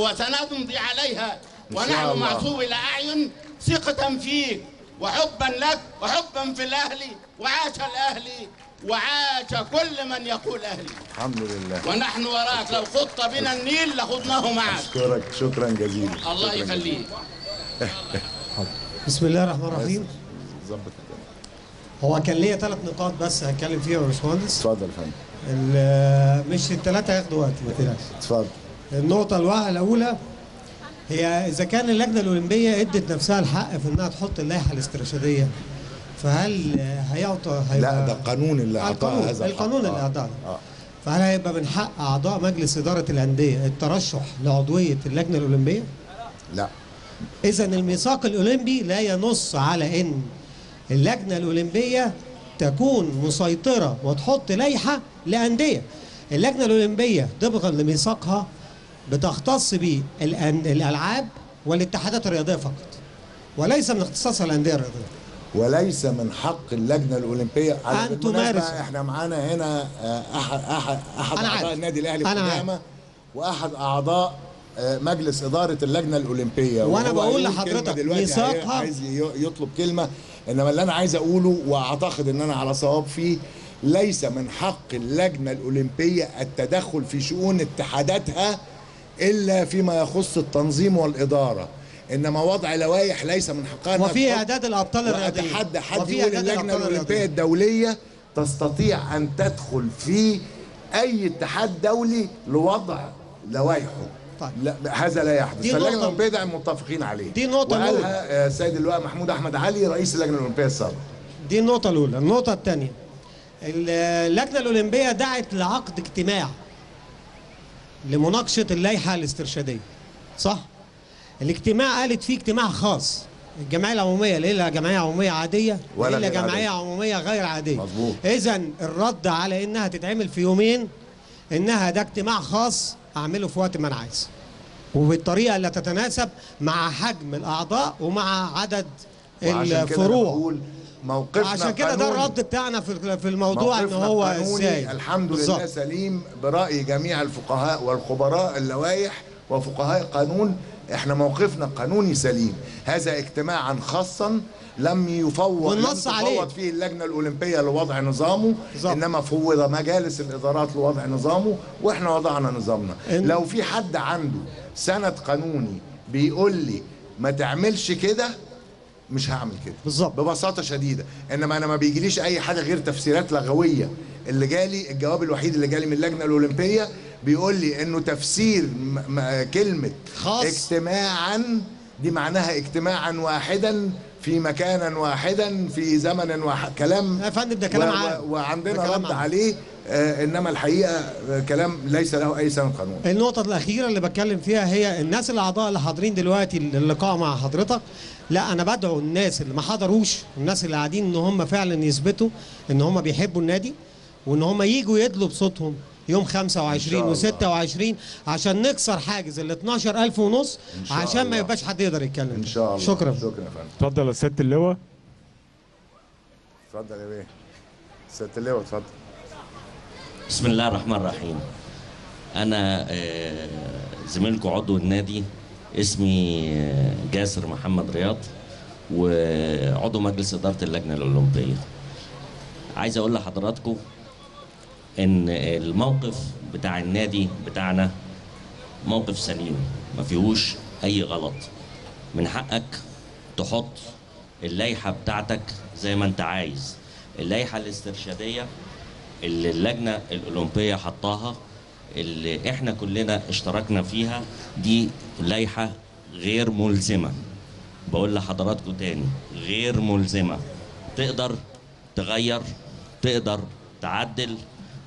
وسنمضي عليها، ونحن معصوب الأعين ثقة فيك وحبا لك وحبا في الأهلي. وعاش الأهلي وعاش كل من يقول أهلي. الحمد لله، ونحن وراك. لو خط بنا النيل لخدناه معك. أشكرك شكرا جزيلا. الله يخليك. بسم الله الرحمن الرحيم. هو كان ليا 3 نقاط بس هتكلم فيها يا باشمهندس. اتفضل يا فندم. مش ال3 هياخدوا وقت ما تقلقش. اتفضل. النقطة الأولى هي إذا كان اللجنة الأولمبية ادت نفسها الحق في إنها تحط اللائحة الاسترشادية، فهل هيعطى لا ده قانون اللي اعطاه هذا القانون اللي اعطاه فهل هيبقى من حق اعضاء مجلس اداره الانديه الترشح لعضويه اللجنه الاولمبيه؟ لا. اذا الميثاق الاولمبي لا ينص على ان اللجنه الاولمبيه تكون مسيطره وتحط لائحه لانديه. اللجنه الاولمبيه طبقا لميثاقها بتختص بالالعاب والاتحادات الرياضيه فقط، وليس من اختصاصها الانديه الرياضيه، وليس من حق اللجنه الاولمبيه ان تمارس. احنا معانا هنا احد اعضاء النادي الاهلي قدامه واحد اعضاء مجلس اداره اللجنه الاولمبيه، وانا بقول لحضرتك ميثاقها عايز يطلب كلمه، انما اللي انا عايز اقوله واعتقد ان انا على صواب فيه، ليس من حق اللجنه الاولمبيه التدخل في شؤون اتحاداتها الا فيما يخص التنظيم والاداره، انما وضع لوائح ليس من حقها. وفي اعداد الابطال الرياضيين، حد يقول اللجنه الاولمبيه الدوليه تستطيع ان تدخل في اي اتحاد دولي لوضع لوائحه. طيب. لا، هذا لا يحدث. اللجنه الاولمبيه ده متفقين عليه. دي نقطه قالها السيد اللواء محمود احمد علي رئيس اللجنه الاولمبيه السابق. دي النقطه الاولى. النقطه الثانيه، اللجنه الاولمبيه دعت لعقد اجتماع لمناقشه اللائحه الاسترشاديه، صح؟ الاجتماع قالت فيه اجتماع خاص. الجمعيه العموميه ليلها جمعيه عموميه عاديه ولا جمعيه عموميه غير عاديه. مظبوط. اذا الرد على انها تتعمل في يومين، انها ده اجتماع خاص اعمله في وقت ما انا عايز، وبالطريقه اللي تتناسب مع حجم الاعضاء ومع عدد الفروع. موقفنا عشان كده ده الرد بتاعنا في الموضوع، ان هو ازاي. الحمد لله سليم براي جميع الفقهاء والخبراء اللوائح وفقهاء القانون. احنا موقفنا قانوني سليم. هذا اجتماعا خاصا لم تفوض فيه اللجنه الاولمبيه لوضع نظامه، انما فوض مجالس الادارات لوضع نظامه، واحنا وضعنا نظامنا. لو في حد عنده سند قانوني بيقول لي ما تعملش كده، مش هعمل كده. بالظبط. ببساطه شديده. انما انا ما بيجيليش اي حاجه غير تفسيرات لغويه. اللي جالي الجواب الوحيد اللي جالي من اللجنه الاولمبيه بيقول لي انه تفسير كلمه خاص اجتماعا دي معناها اجتماعا واحدا في مكانا واحدا في زمن واحد. كلام يا فندم ده كلام عام وعندنا رد عليه، انما الحقيقه كلام ليس له اي سند قانوني. النقطه الاخيره اللي بتكلم فيها هي الناس الاعضاء اللي حاضرين دلوقتي اللقاء مع حضرتك، لا انا بدعو الناس اللي ما حضروش، الناس اللي قاعدين ان هم فعلا يثبتوا ان هم بيحبوا النادي، وان هم ييجوا يدلوا بصوتهم يوم 25 و26 عشان نكسر حاجز ال 12,000 ونص عشان ما يبقاش حد يقدر يتكلم. ان شاء الله. شكرا. شكرا يا فندم. اتفضل يا سياده اللواء. اتفضل يا بيه. سياده اللواء اتفضل. بسم الله الرحمن الرحيم. انا زميلكم عضو النادي، اسمي جاسر محمد رياض، وعضو مجلس اداره اللجنه الاولمبيه. عايز اقول لحضراتكم ان الموقف بتاع النادي بتاعنا موقف سليم ما فيهوش اي غلط. من حقك تحط اللائحه بتاعتك زي ما انت عايز، اللائحه الاسترشاديه اللي اللجنه الاولمبيه حطاها اللي احنا كلنا اشتركنا فيها دي لائحه غير ملزمه. بقول لحضراتكم تاني غير ملزمه، تقدر تغير، تقدر تعدل،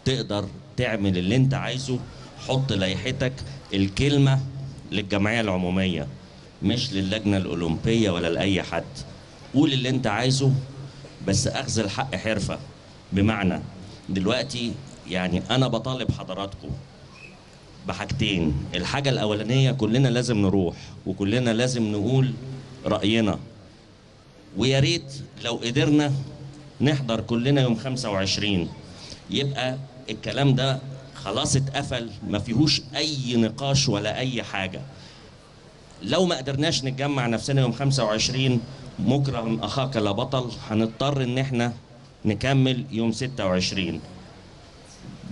تقدر تعمل اللي انت عايزه. حط لائحتك، الكلمه للجمعيه العموميه مش للجنه الاولمبيه ولا لاي حد. قول اللي انت عايزه بس اخذ الحق حرفه. بمعنى دلوقتي يعني انا بطالب حضراتكم بحاجتين. الحاجه الاولانيه كلنا لازم نروح وكلنا لازم نقول راينا، ويا ريت لو قدرنا نحضر كلنا يوم 25 يبقى الكلام ده خلاص اتقفل ما فيهوش اي نقاش ولا اي حاجه. لو ما قدرناش نتجمع نفسنا يوم 25 مكرم اخاك لا بطل، هنضطر ان احنا نكمل يوم 26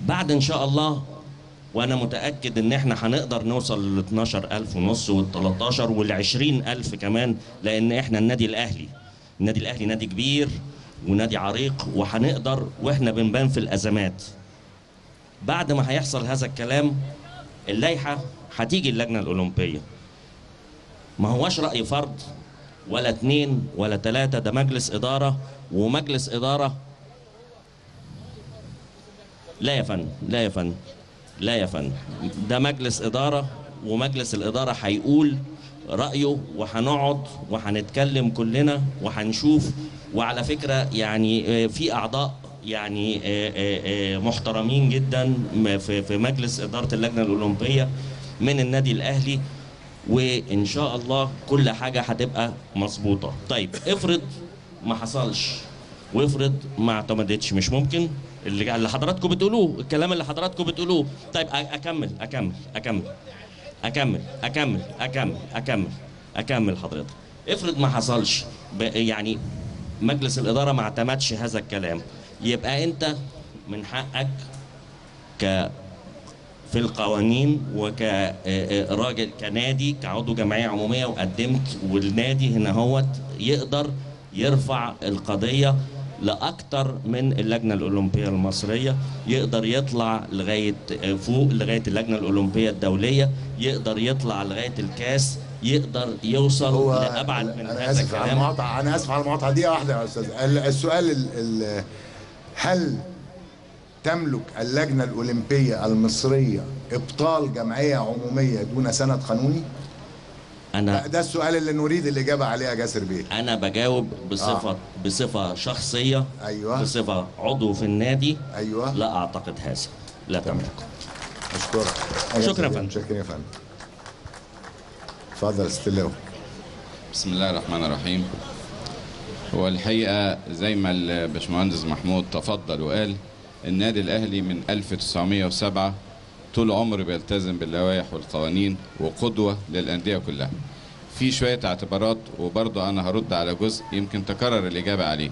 بعد ان شاء الله. وانا متاكد ان احنا هنقدر نوصل ل 12,000 ونص وال 13 وال 20,000 كمان، لان احنا النادي الاهلي، النادي الاهلي نادي كبير ونادي عريق وهنقدر، واحنا بنبان في الازمات. بعد ما هيحصل هذا الكلام اللائحه هتيجي اللجنه الاولمبيه. ما هواش راي فرد ولا اتنين ولا تلاته، ده مجلس اداره، ومجلس اداره لا يا فندم، لا يا فندم، لا يا فندم، ده مجلس اداره، ومجلس الاداره هيقول رايه، وهنقعد وهنتكلم كلنا وهنشوف. وعلى فكرة يعني في أعضاء يعني محترمين جدا في مجلس إدارة اللجنة الأولمبية من النادي الأهلي، وإن شاء الله كل حاجة هتبقى مظبوطة. طيب افرض ما حصلش وافرض ما اعتمدتش، مش ممكن اللي حضراتكم بتقولوه، الكلام اللي حضراتكم بتقولوه. طيب أكمل حضرتك. افرض ما حصلش يعني مجلس الإدارة ما اعتمدش هذا الكلام، يبقى أنت من حقك في القوانين وكراجل كنادي كعضو جمعية عمومية وقدمت، والنادي هنا هو يقدر يرفع القضية لأكتر من اللجنة الأولمبية المصرية، يقدر يطلع لغاية فوق، لغاية اللجنة الأولمبية الدولية، يقدر يطلع لغاية الكاس، يقدر يوصل لأبعد من هذا الكلام. أنا آسف على المقاطعة، دقيقة واحدة يا أستاذ. السؤال هل تملك اللجنة الأولمبية المصرية إبطال جمعية عمومية دون سند قانوني؟ أنا ده السؤال اللي نريد الإجابة عليه يا جاسر بيه. أنا بجاوب بصفة شخصية، أيوه، بصفة عضو في النادي، أيوه. لا أعتقد هذا، لا تملك. أشكرك. شكرا يا فندم. شكرا يا فندم. اتفضل استلو. بسم الله الرحمن الرحيم. هو الحقيقه زي ما الباشمهندس محمود تفضل وقال، النادي الاهلي من 1907 طول عمره بيلتزم باللوائح والقوانين وقدوه للانديه كلها. في شويه اعتبارات وبرضه انا هرد على جزء يمكن تكرر الاجابه عليه.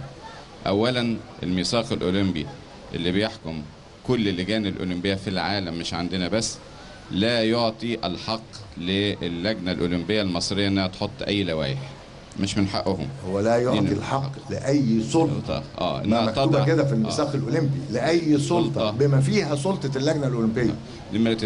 اولا الميثاق الاولمبي اللي بيحكم كل اللجان الاولمبيه في العالم مش عندنا بس، لا يعطي الحق للجنة الأولمبية المصرية أنها تحط أي لوائح، مش من حقهم. هو لا يعطي الحق لأي سلطة، إنها تضع كده في الميثاق الأولمبي، لأي سلطة بما فيها سلطة اللجنة الأولمبية. نمرة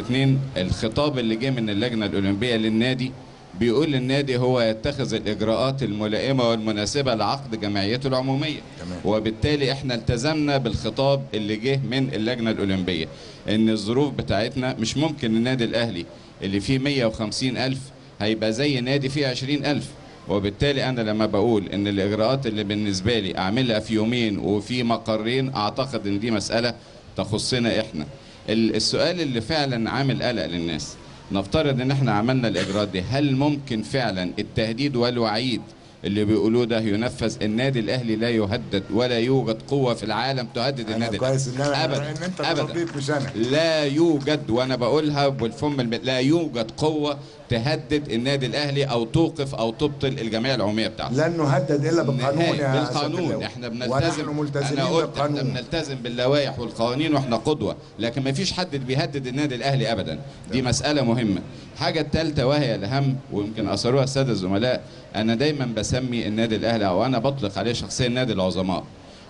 2، الخطاب اللي جه من اللجنة الأولمبية للنادي بيقول للنادي هو يتخذ الإجراءات الملائمة والمناسبة لعقد جمعيته العمومية. تمام. وبالتالي احنا التزمنا بالخطاب اللي جه من اللجنة الأولمبية ان الظروف بتاعتنا مش ممكن النادي الأهلي اللي فيه 150,000 هيبقى زي نادي فيه 20,000. وبالتالي انا لما بقول ان الإجراءات اللي بالنسبة لي اعملها في يومين وفي مقرين، اعتقد ان دي مسألة تخصنا احنا. السؤال اللي فعلا عامل قلق للناس، نفترض ان احنا عملنا الاجراءات دي، هل ممكن فعلا التهديد والوعيد اللي بيقولوه ده ينفذ؟ النادي الاهلي لا يهدد، ولا يوجد قوة في العالم تهدد النادي الاهلي أبدا. لا يوجد، وانا بقولها بالفم، لا يوجد قوة تهدد النادي الاهلي او توقف او تبطل الجمعية العمومية بتاعته. لن نهدد الا بالقانون يا بالقانون. احنا بنلتزم، انا قلت احنا بنلتزم باللوائح والقوانين واحنا قدوة، لكن ما فيش حد بيهدد النادي الاهلي ابدا. دي مسألة مهمة. حاجة الثالثة وهي الاهم ويمكن اثروها السادة الزملاء، انا دايما بسمي النادي الاهلي او انا بطلق عليه شخصيا نادي العظماء.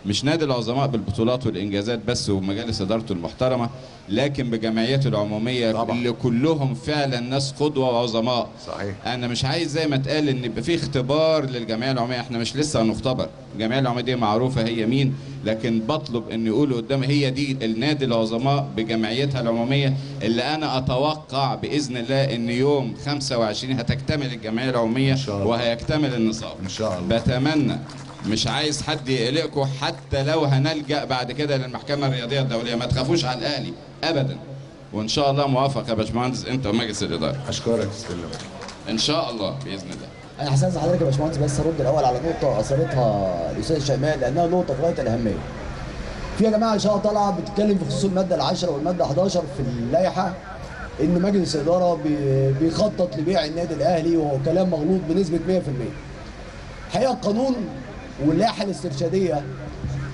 مش نادي العظماء بالبطولات والانجازات بس ومجالس ادارته المحترمه، لكن بجمعيته العموميه طبعا. اللي كلهم فعلا ناس قدوه وعظماء. صحيح. انا مش عايز زي ما اتقال ان يبقى في اختبار للجمعيه العموميه، احنا مش لسه هنختبر. الجمعيه العموميه دي معروفه هي مين، لكن بطلب ان يقولوا قدام هي دي النادي العظماء بجمعيتها العموميه اللي انا اتوقع باذن الله ان يوم 25 هتكتمل الجمعيه العموميه وهيكتمل النصاب ان شاء الله. بتمنى، مش عايز حد يقلقكم، حتى لو هنلجأ بعد كده للمحكمة الرياضية الدولية، ما تخافوش على الأهلي أبدا. وإن شاء الله موافق يا باشمهندس أنت ومجلس الإدارة. أشكرك استلمك. إن شاء الله بإذن الله. أنا هستأذن حضرتك يا باشمهندس بس أرد الأول على نقطة أثرتها الأستاذ شيماء لأنها نقطة غاية الأهمية. في يا جماعة إشاعة طالعة بتتكلم في خصوص المادة 10 والمادة 11 في اللائحة إن مجلس الإدارة بيخطط لبيع النادي الأهلي، وهو كلام مغلوط بنسبة 100%. الحقيقة القانون واللائحة الاسترشادية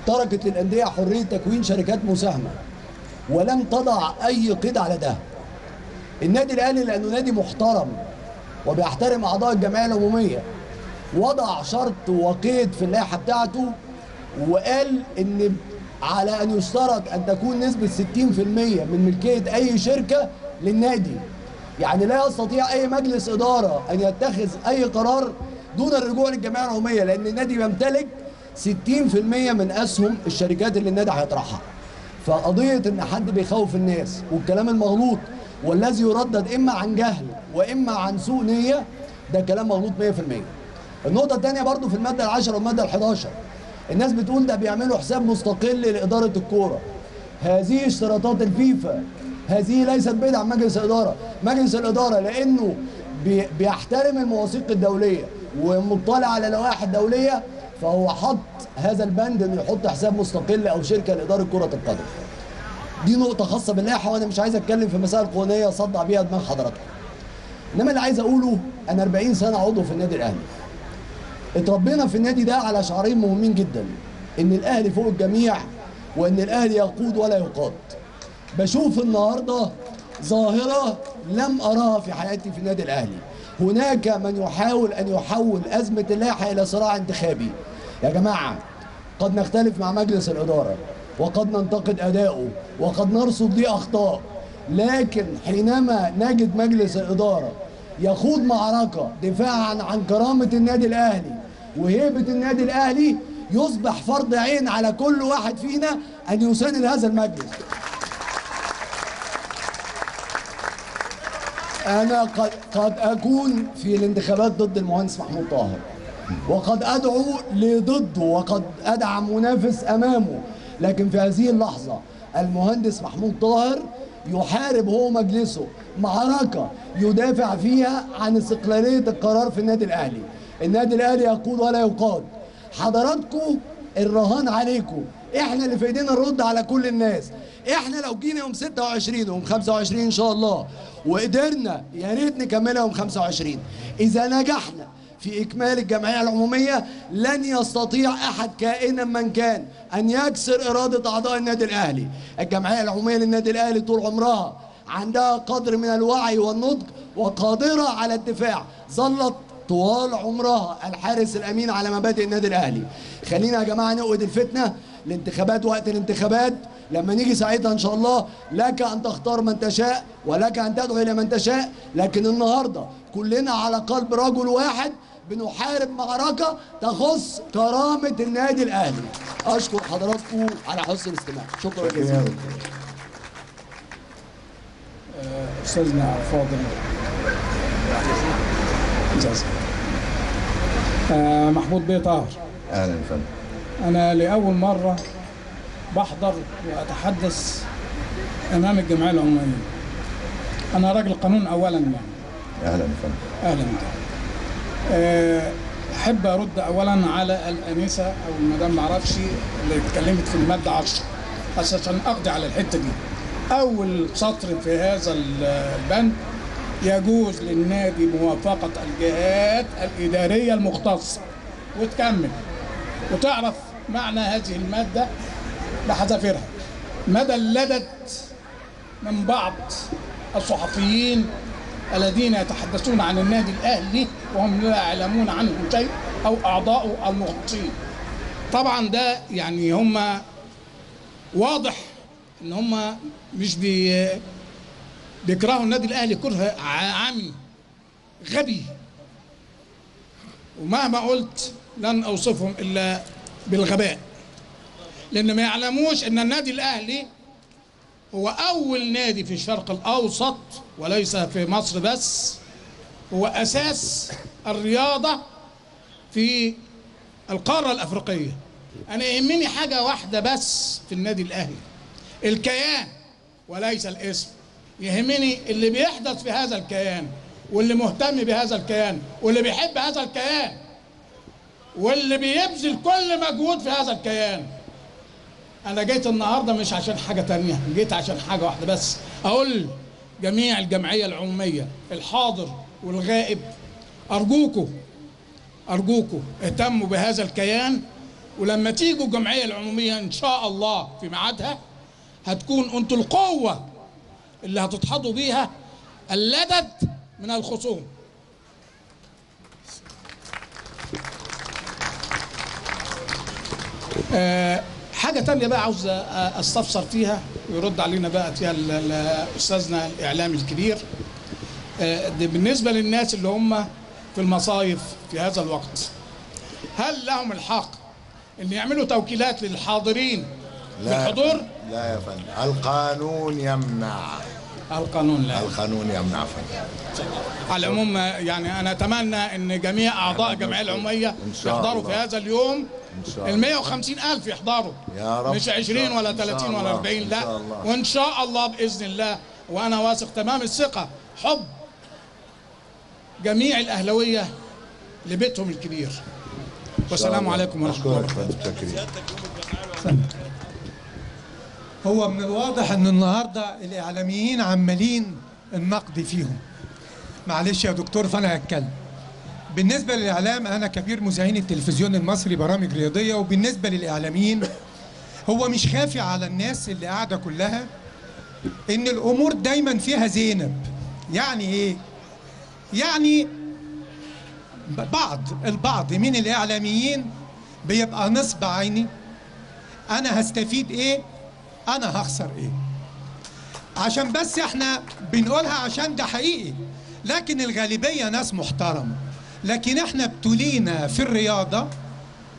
تركت للأندية حرية تكوين شركات مساهمة ولم تضع أي قيد على ده. النادي الأهلي لأنه نادي محترم وبيحترم أعضاء الجمعية العمومية وضع شرط وقيد في اللائحة بتاعته وقال إن على أن يشترط أن تكون نسبة 60% من ملكية أي شركة للنادي. يعني لا يستطيع أي مجلس إدارة أن يتخذ أي قرار دون الرجوع للجمعيه العموميه، لان النادي بيمتلك 60% من اسهم الشركات اللي النادي هيطرحها. فقضيه ان حد بيخوف الناس والكلام المغلوط والذي يردد اما عن جهل واما عن سوء نيه، ده كلام مغلوط 100%. النقطه الثانيه برضو في الماده 10 والماده 11 الناس بتقول ده بيعملوا حساب مستقل لاداره الكوره. هذه اشتراطات الفيفا، هذه ليست بعيده عن مجلس الاداره. مجلس الاداره لانه بيحترم المواثيق الدوليه ومطلع على لوائح الدوليه، فهو حط هذا البند انه يحط حساب مستقل او شركه لاداره كره القدم. دي نقطه خاصه باللائحه، وانا مش عايز اتكلم في مسائل قانونيه اصدع بيها دماغ حضراتكم. انما اللي عايز اقوله، انا 40 سنه عضو في النادي الاهلي. اتربينا في النادي ده على شعارين مهمين جدا، ان الاهلي فوق الجميع وان الاهلي يقود ولا يقاد. بشوف النهارده ظاهره لم اراها في حياتي في النادي الاهلي. هناك من يحاول أن يحول أزمة اللائحة إلى صراع انتخابي. يا جماعة، قد نختلف مع مجلس الإدارة وقد ننتقد أداؤه وقد نرصد ليه أخطاء، لكن حينما نجد مجلس الإدارة يخوض معركة دفاعا عن كرامة النادي الأهلي وهيبة النادي الأهلي، يصبح فرض عين على كل واحد فينا أن يساند هذا المجلس. أنا قد أكون في الانتخابات ضد المهندس محمود طاهر، وقد أدعو لضده، وقد أدعم منافس أمامه، لكن في هذه اللحظة المهندس محمود طاهر يحارب هو مجلسه معركة يدافع فيها عن استقلالية القرار في النادي الأهلي. النادي الأهلي يقود ولا يقاد. حضراتكم الرهان عليكم، احنا اللي في ايدينا نرد على كل الناس. احنا لو جينا يوم 26 ويوم 25 ان شاء الله وقدرنا، يا ريت نكملها يوم 25، اذا نجحنا في اكمال الجمعيه العموميه لن يستطيع احد كائنا من كان ان يكسر اراده اعضاء النادي الاهلي. الجمعيه العموميه للنادي الاهلي طول عمرها عندها قدر من الوعي والنضج وقادره على الدفاع، ظلت طوال عمرها الحارس الامين على مبادئ النادي الاهلي. خلينا يا جماعه نقود الفتنه، الانتخابات وقت الانتخابات، لما نيجي ساعتها ان شاء الله لك ان تختار من تشاء ولك ان تدعو الى من تشاء. لكن النهارده كلنا على قلب رجل واحد بنحارب معركه تخص كرامه النادي الاهلي. اشكر حضراتكم على حسن الاستماع. شكرا جزيلا. استاذنا الفاضل محمود طاهر، اهلا يا فندم. انا لاول مره بحضر واتحدث امام الجمعيه العموميه. انا راجل قانون اولا يعني. اهلا يا فندم. اهلا بك. أحب أرد أولاً على الأنسة أو المدام معرفش اللي اتكلمت في المادة 10 عشان أقضي على الحتة دي. أول سطر في هذا البند: يجوز للنادي موافقة الجهات الإدارية المختصة، وتكمل وتعرف معنى هذه المادة بحذافيرها مدى اللدت من بعض الصحفيين الذين يتحدثون عن النادي الأهلي وهم لا يعلمون عنه شيء أو أعضاء المغطين. طبعا ده يعني هم واضح إن هم مش بيكرهوا النادي الأهلي كره عامي غبي، ومهما قلت لن أوصفهم إلا بالغباء، لأن ما يعلموش إن النادي الأهلي هو أول نادي في الشرق الأوسط وليس في مصر بس، هو أساس الرياضة في القارة الأفريقية. أنا يهمني حاجة واحدة بس في النادي الأهلي: الكيان وليس الاسم. يهمني اللي بيحدث في هذا الكيان، واللي مهتم بهذا الكيان، واللي بيحب هذا الكيان، واللي بيبذل كل مجهود في هذا الكيان. أنا جيت النهارده مش عشان حاجة تانية، جيت عشان حاجة واحدة بس، أقول جميع الجمعية العمومية الحاضر والغائب: أرجوكوا اهتموا بهذا الكيان، ولما تيجوا الجمعية العمومية إن شاء الله في ميعادها هتكون أنتوا القوة اللي هتتحظوا بيها اللدد من الخصوم. حاجة تانية بقى عاوز استفسر فيها ويرد علينا بقى فيها أستاذنا الإعلامي الكبير. بالنسبة للناس اللي هم في المصايف في هذا الوقت، هل لهم الحق إن يعملوا توكيلات للحاضرين بالحضور؟ لا يا فندم، القانون يمنع. القانون لا. القانون يمنع فندم. على العموم يعني أنا أتمنى إن جميع أعضاء الجمعية العمومية يحضروا في هذا اليوم. ال 150,000 يحضروا، يا رب، مش 20 ولا 30 ولا 40، لا، وإن شاء الله بإذن الله. وأنا واثق تمام الثقة حب جميع الأهلوية لبيتهم الكبير. والسلام عليكم ورحمة الله وبركاته. هو من الواضح إن النهارده الإعلاميين عمالين النقد فيهم. معلش يا دكتور، فأنا هتكلم. بالنسبة للإعلام، أنا كبير مذيعين التلفزيون المصري برامج رياضية، وبالنسبة للإعلاميين هو مش خافي على الناس اللي قاعدة كلها إن الأمور دايماً فيها زينب. يعني إيه؟ يعني البعض من الإعلاميين بيبقى نصب عيني، أنا هستفيد إيه؟ أنا هخسر إيه؟ عشان بس إحنا بنقولها عشان ده حقيقي، لكن الغالبية ناس محترمة. لكن احنا ابتلينا في الرياضه،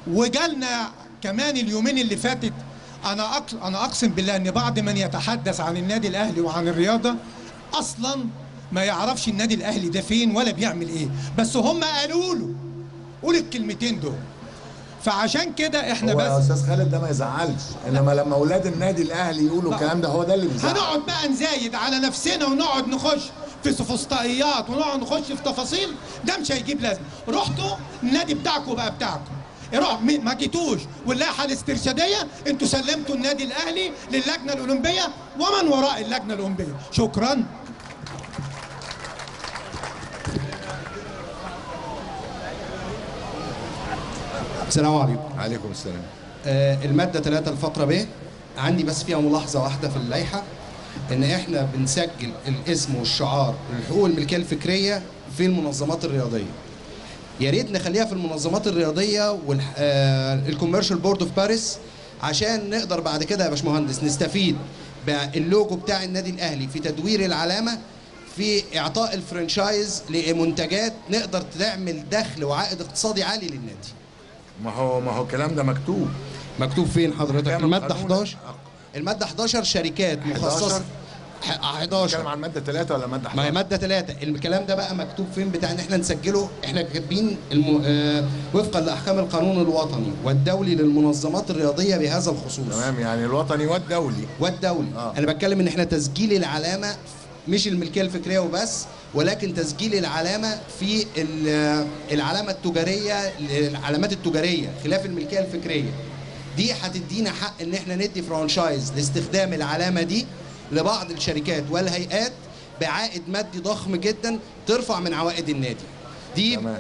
وجالنا كمان اليومين اللي فاتت. انا اقسم بالله ان بعض من يتحدث عن النادي الاهلي وعن الرياضه اصلا ما يعرفش النادي الاهلي ده فين ولا بيعمل ايه، بس هم قالوا له قول الكلمتين دول. فعشان كده احنا بس يا استاذ خالد، ده ما يزعلش، انما لما اولاد النادي الاهلي يقولوا الكلام ده هو ده اللي بيزعل. هنقعد بقى نزايد على نفسنا ونقعد نخش في سفسطائيات ونقعد نخش في تفاصيل، ده مش هيجيب لازمه. رحتوا النادي بتاعكم بقى بتاعكم، روح ما جيتوش واللائحه الاسترشاديه انتوا سلمتوا النادي الاهلي للجنه الاولمبيه ومن وراء اللجنه الاولمبيه. شكرا. السلام عليكم. عليكم السلام. الماده 3 الفقره ب، عندي بس فيها ملاحظه واحده في اللائحه، ان احنا بنسجل الاسم والشعار والحقوق الملكيه الفكريه في المنظمات الرياضيه. يا ريت نخليها في المنظمات الرياضيه والكوميرشال بورد اوف باريس عشان نقدر بعد كده يا باشمهندس نستفيد باللوجو بتاع النادي الاهلي في تدوير العلامه، في اعطاء الفرنشايز لمنتجات نقدر تعمل دخل وعائد اقتصادي عالي للنادي. ما هو الكلام ده مكتوب. مكتوب فين حضرتك؟ الماده 11. الماده 11 شركات مخصصه. 11 بتتكلم عن ماده 3 ولا ماده 11؟ ما هي ماده 3. الكلام ده بقى مكتوب فين بتاع ان احنا نسجله؟ احنا كاتبين وفقا لاحكام القانون الوطني والدولي للمنظمات الرياضيه بهذا الخصوص. تمام، يعني الوطني والدولي. انا بتكلم ان احنا تسجيل العلامه مش الملكيه الفكريه وبس، ولكن تسجيل العلامه في العلامه التجاريه، العلامات التجاريه خلاف الملكيه الفكريه. دي هتدينا حق ان احنا ندي فرانشايز لاستخدام العلامه دي لبعض الشركات والهيئات بعائد مادي ضخم جدا ترفع من عوائد النادي. دي تمام.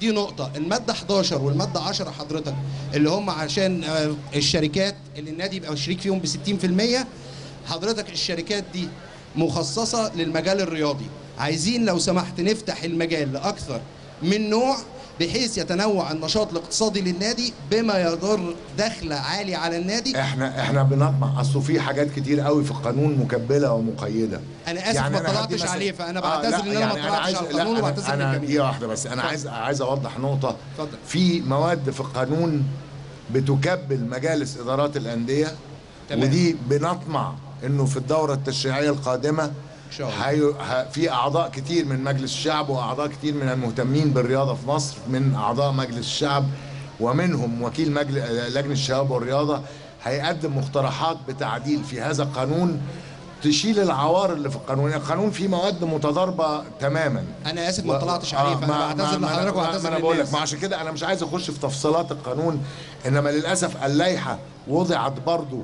دي نقطه. الماده 11 والماده 10 حضرتك اللي هم عشان الشركات اللي النادي يبقى شريك فيهم ب 60%. حضرتك الشركات دي مخصصه للمجال الرياضي. عايزين لو سمحت نفتح المجال لاكثر من نوع بحيث يتنوع النشاط الاقتصادي للنادي بما يضر دخل عالي على النادي. احنا بنطمع، اصل في حاجات كتير قوي في القانون مكبله ومقيده. انا اسف يعني ما طلعتش عليه، فانا بعتذر ان انا ما طلعتش على القانون وبعتذر للجميع. دقيقه واحده بس، انا عايز اوضح نقطه. اتفضل. في مواد في القانون بتكبل مجالس ادارات الانديه. تمام. ودي بنطمع انه في الدوره التشريعيه القادمه في اعضاء كتير من مجلس الشعب واعضاء كتير من المهتمين بالرياضه في مصر، من اعضاء مجلس الشعب ومنهم وكيل لجنه الشباب والرياضه، هيقدم مقترحات بتعديل في هذا القانون تشيل العوار اللي في القانون. القانون فيه مواد متضاربه تماما. انا اسف ما طلعتش عليه، فانا بعتذر لحضرتك واعتذر للناس. بقول لك، ما عشان كده انا مش عايز اخش في تفصيلات القانون، انما للاسف اللائحه وضعت برضو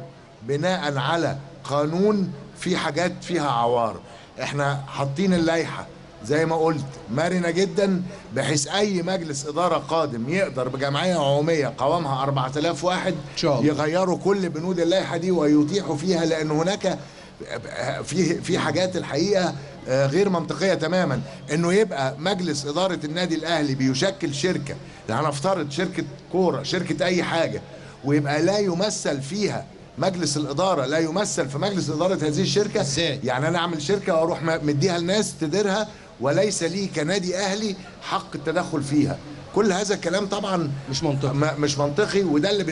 بناء على قانون في حاجات فيها عوار. احنا حاطين اللائحه زي ما قلت مرنه جدا، بحيث اي مجلس اداره قادم يقدر بجمعيه عموميه قوامها 4000 واحد يغيروا كل بنود اللائحه دي ويتيحوا فيها، لان هناك في حاجات الحقيقه غير منطقيه تماما. انه يبقى مجلس اداره النادي الاهلي بيشكل شركه، هنفترض شركه كوره، شركه اي حاجه، ويبقى لا يمثل فيها مجلس الاداره، لا يمثل في مجلس اداره هذه الشركه. ازاي؟ يعني انا اعمل شركه واروح مديها لناس تديرها وليس لي كنادي اهلي حق التدخل فيها. كل هذا الكلام طبعا مش منطقي، مش منطقي، وده اللي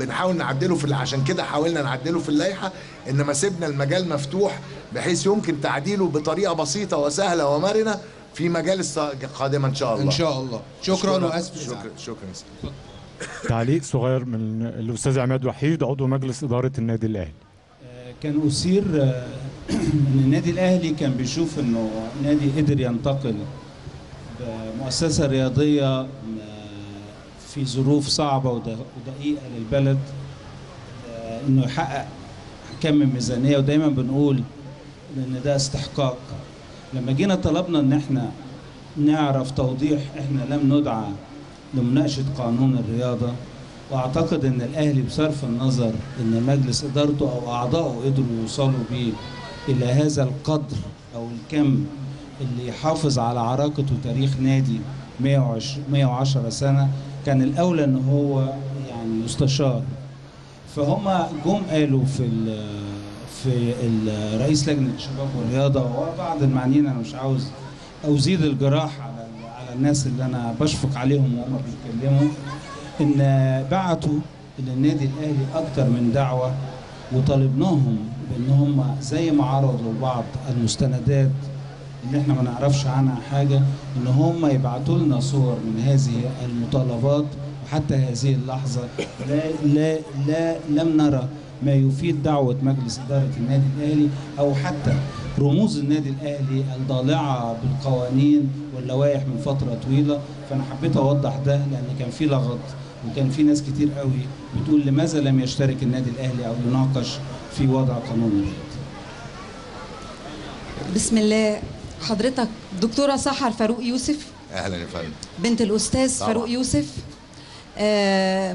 بنحاول نعدله عشان كده حاولنا نعدله في اللائحه، انما سيبنا المجال مفتوح بحيث يمكن تعديله بطريقه بسيطه وسهله ومرنه في مجالس قادمه ان شاء الله. ان شاء الله. شكرا واسف. شكرا. تعليق صغير من الأستاذ عماد وحيد عضو مجلس إدارة النادي الأهلي. كان أثير إن النادي الأهلي كان بيشوف إنه نادي قدر ينتقل بمؤسسة رياضية في ظروف صعبة ودقيقة للبلد، إنه يحقق كم من ميزانية، ودايما بنقول إن ده استحقاق. لما جينا طلبنا إن إحنا نعرف توضيح، إحنا لم ندعى لمناقشة قانون الرياضة، وأعتقد إن الأهلي بصرف النظر إن مجلس إدارته أو أعضائه قدروا يوصلوا بيه إلى هذا القدر أو الكم اللي يحافظ على عراقة وتاريخ نادي 110 سنة، كان الأولى إن هو يعني يستشار. فهم جم قالوا في رئيس لجنة الشباب والرياضة وبعض المعنيين، أنا مش عاوز أزيد الجراح على الناس اللي أنا بشفق عليهم وهم بيتكلموا، إن بعتوا إلى النادي الأهلي أكتر من دعوة، وطالبناهم بإن هم زي ما عرضوا بعض المستندات اللي إحنا ما نعرفش عنها حاجة، إن هم يبعتوا لنا صور من هذه المطالبات، وحتى هذه اللحظة لم نرى ما يفيد دعوة مجلس إدارة النادي الأهلي أو حتى رموز النادي الأهلي الضالعة بالقوانين واللوائح من فترة طويلة. فأنا حبيت أوضح ده، لأن كان في لغط وكان في ناس كتير قوي بتقول لماذا لم يشترك النادي الأهلي أو يناقش في وضع قانون الرياضة. بسم الله. حضرتك دكتورة سحر فاروق يوسف. أهلا يا فندم. بنت الأستاذ فاروق يوسف،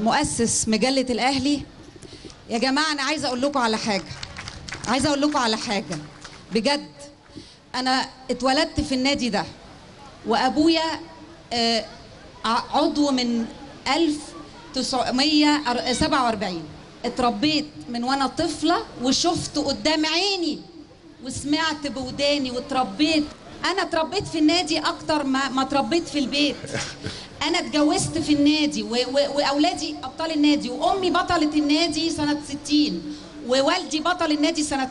مؤسس مجلة الأهلي. يا جماعة أنا عايزة أقول لكم على حاجة، بجد. أنا اتولدت في النادي ده، وأبويا عضو من 1900 1947. اتربيت من وانا طفله وشفت قدام عيني وسمعت بوداني واتربيت. انا اتربيت في النادي اكتر ما اتربيت في البيت. انا اتجوزت في النادي واولادي ابطال النادي، وامي بطله النادي سنه 60، ووالدي بطل النادي سنه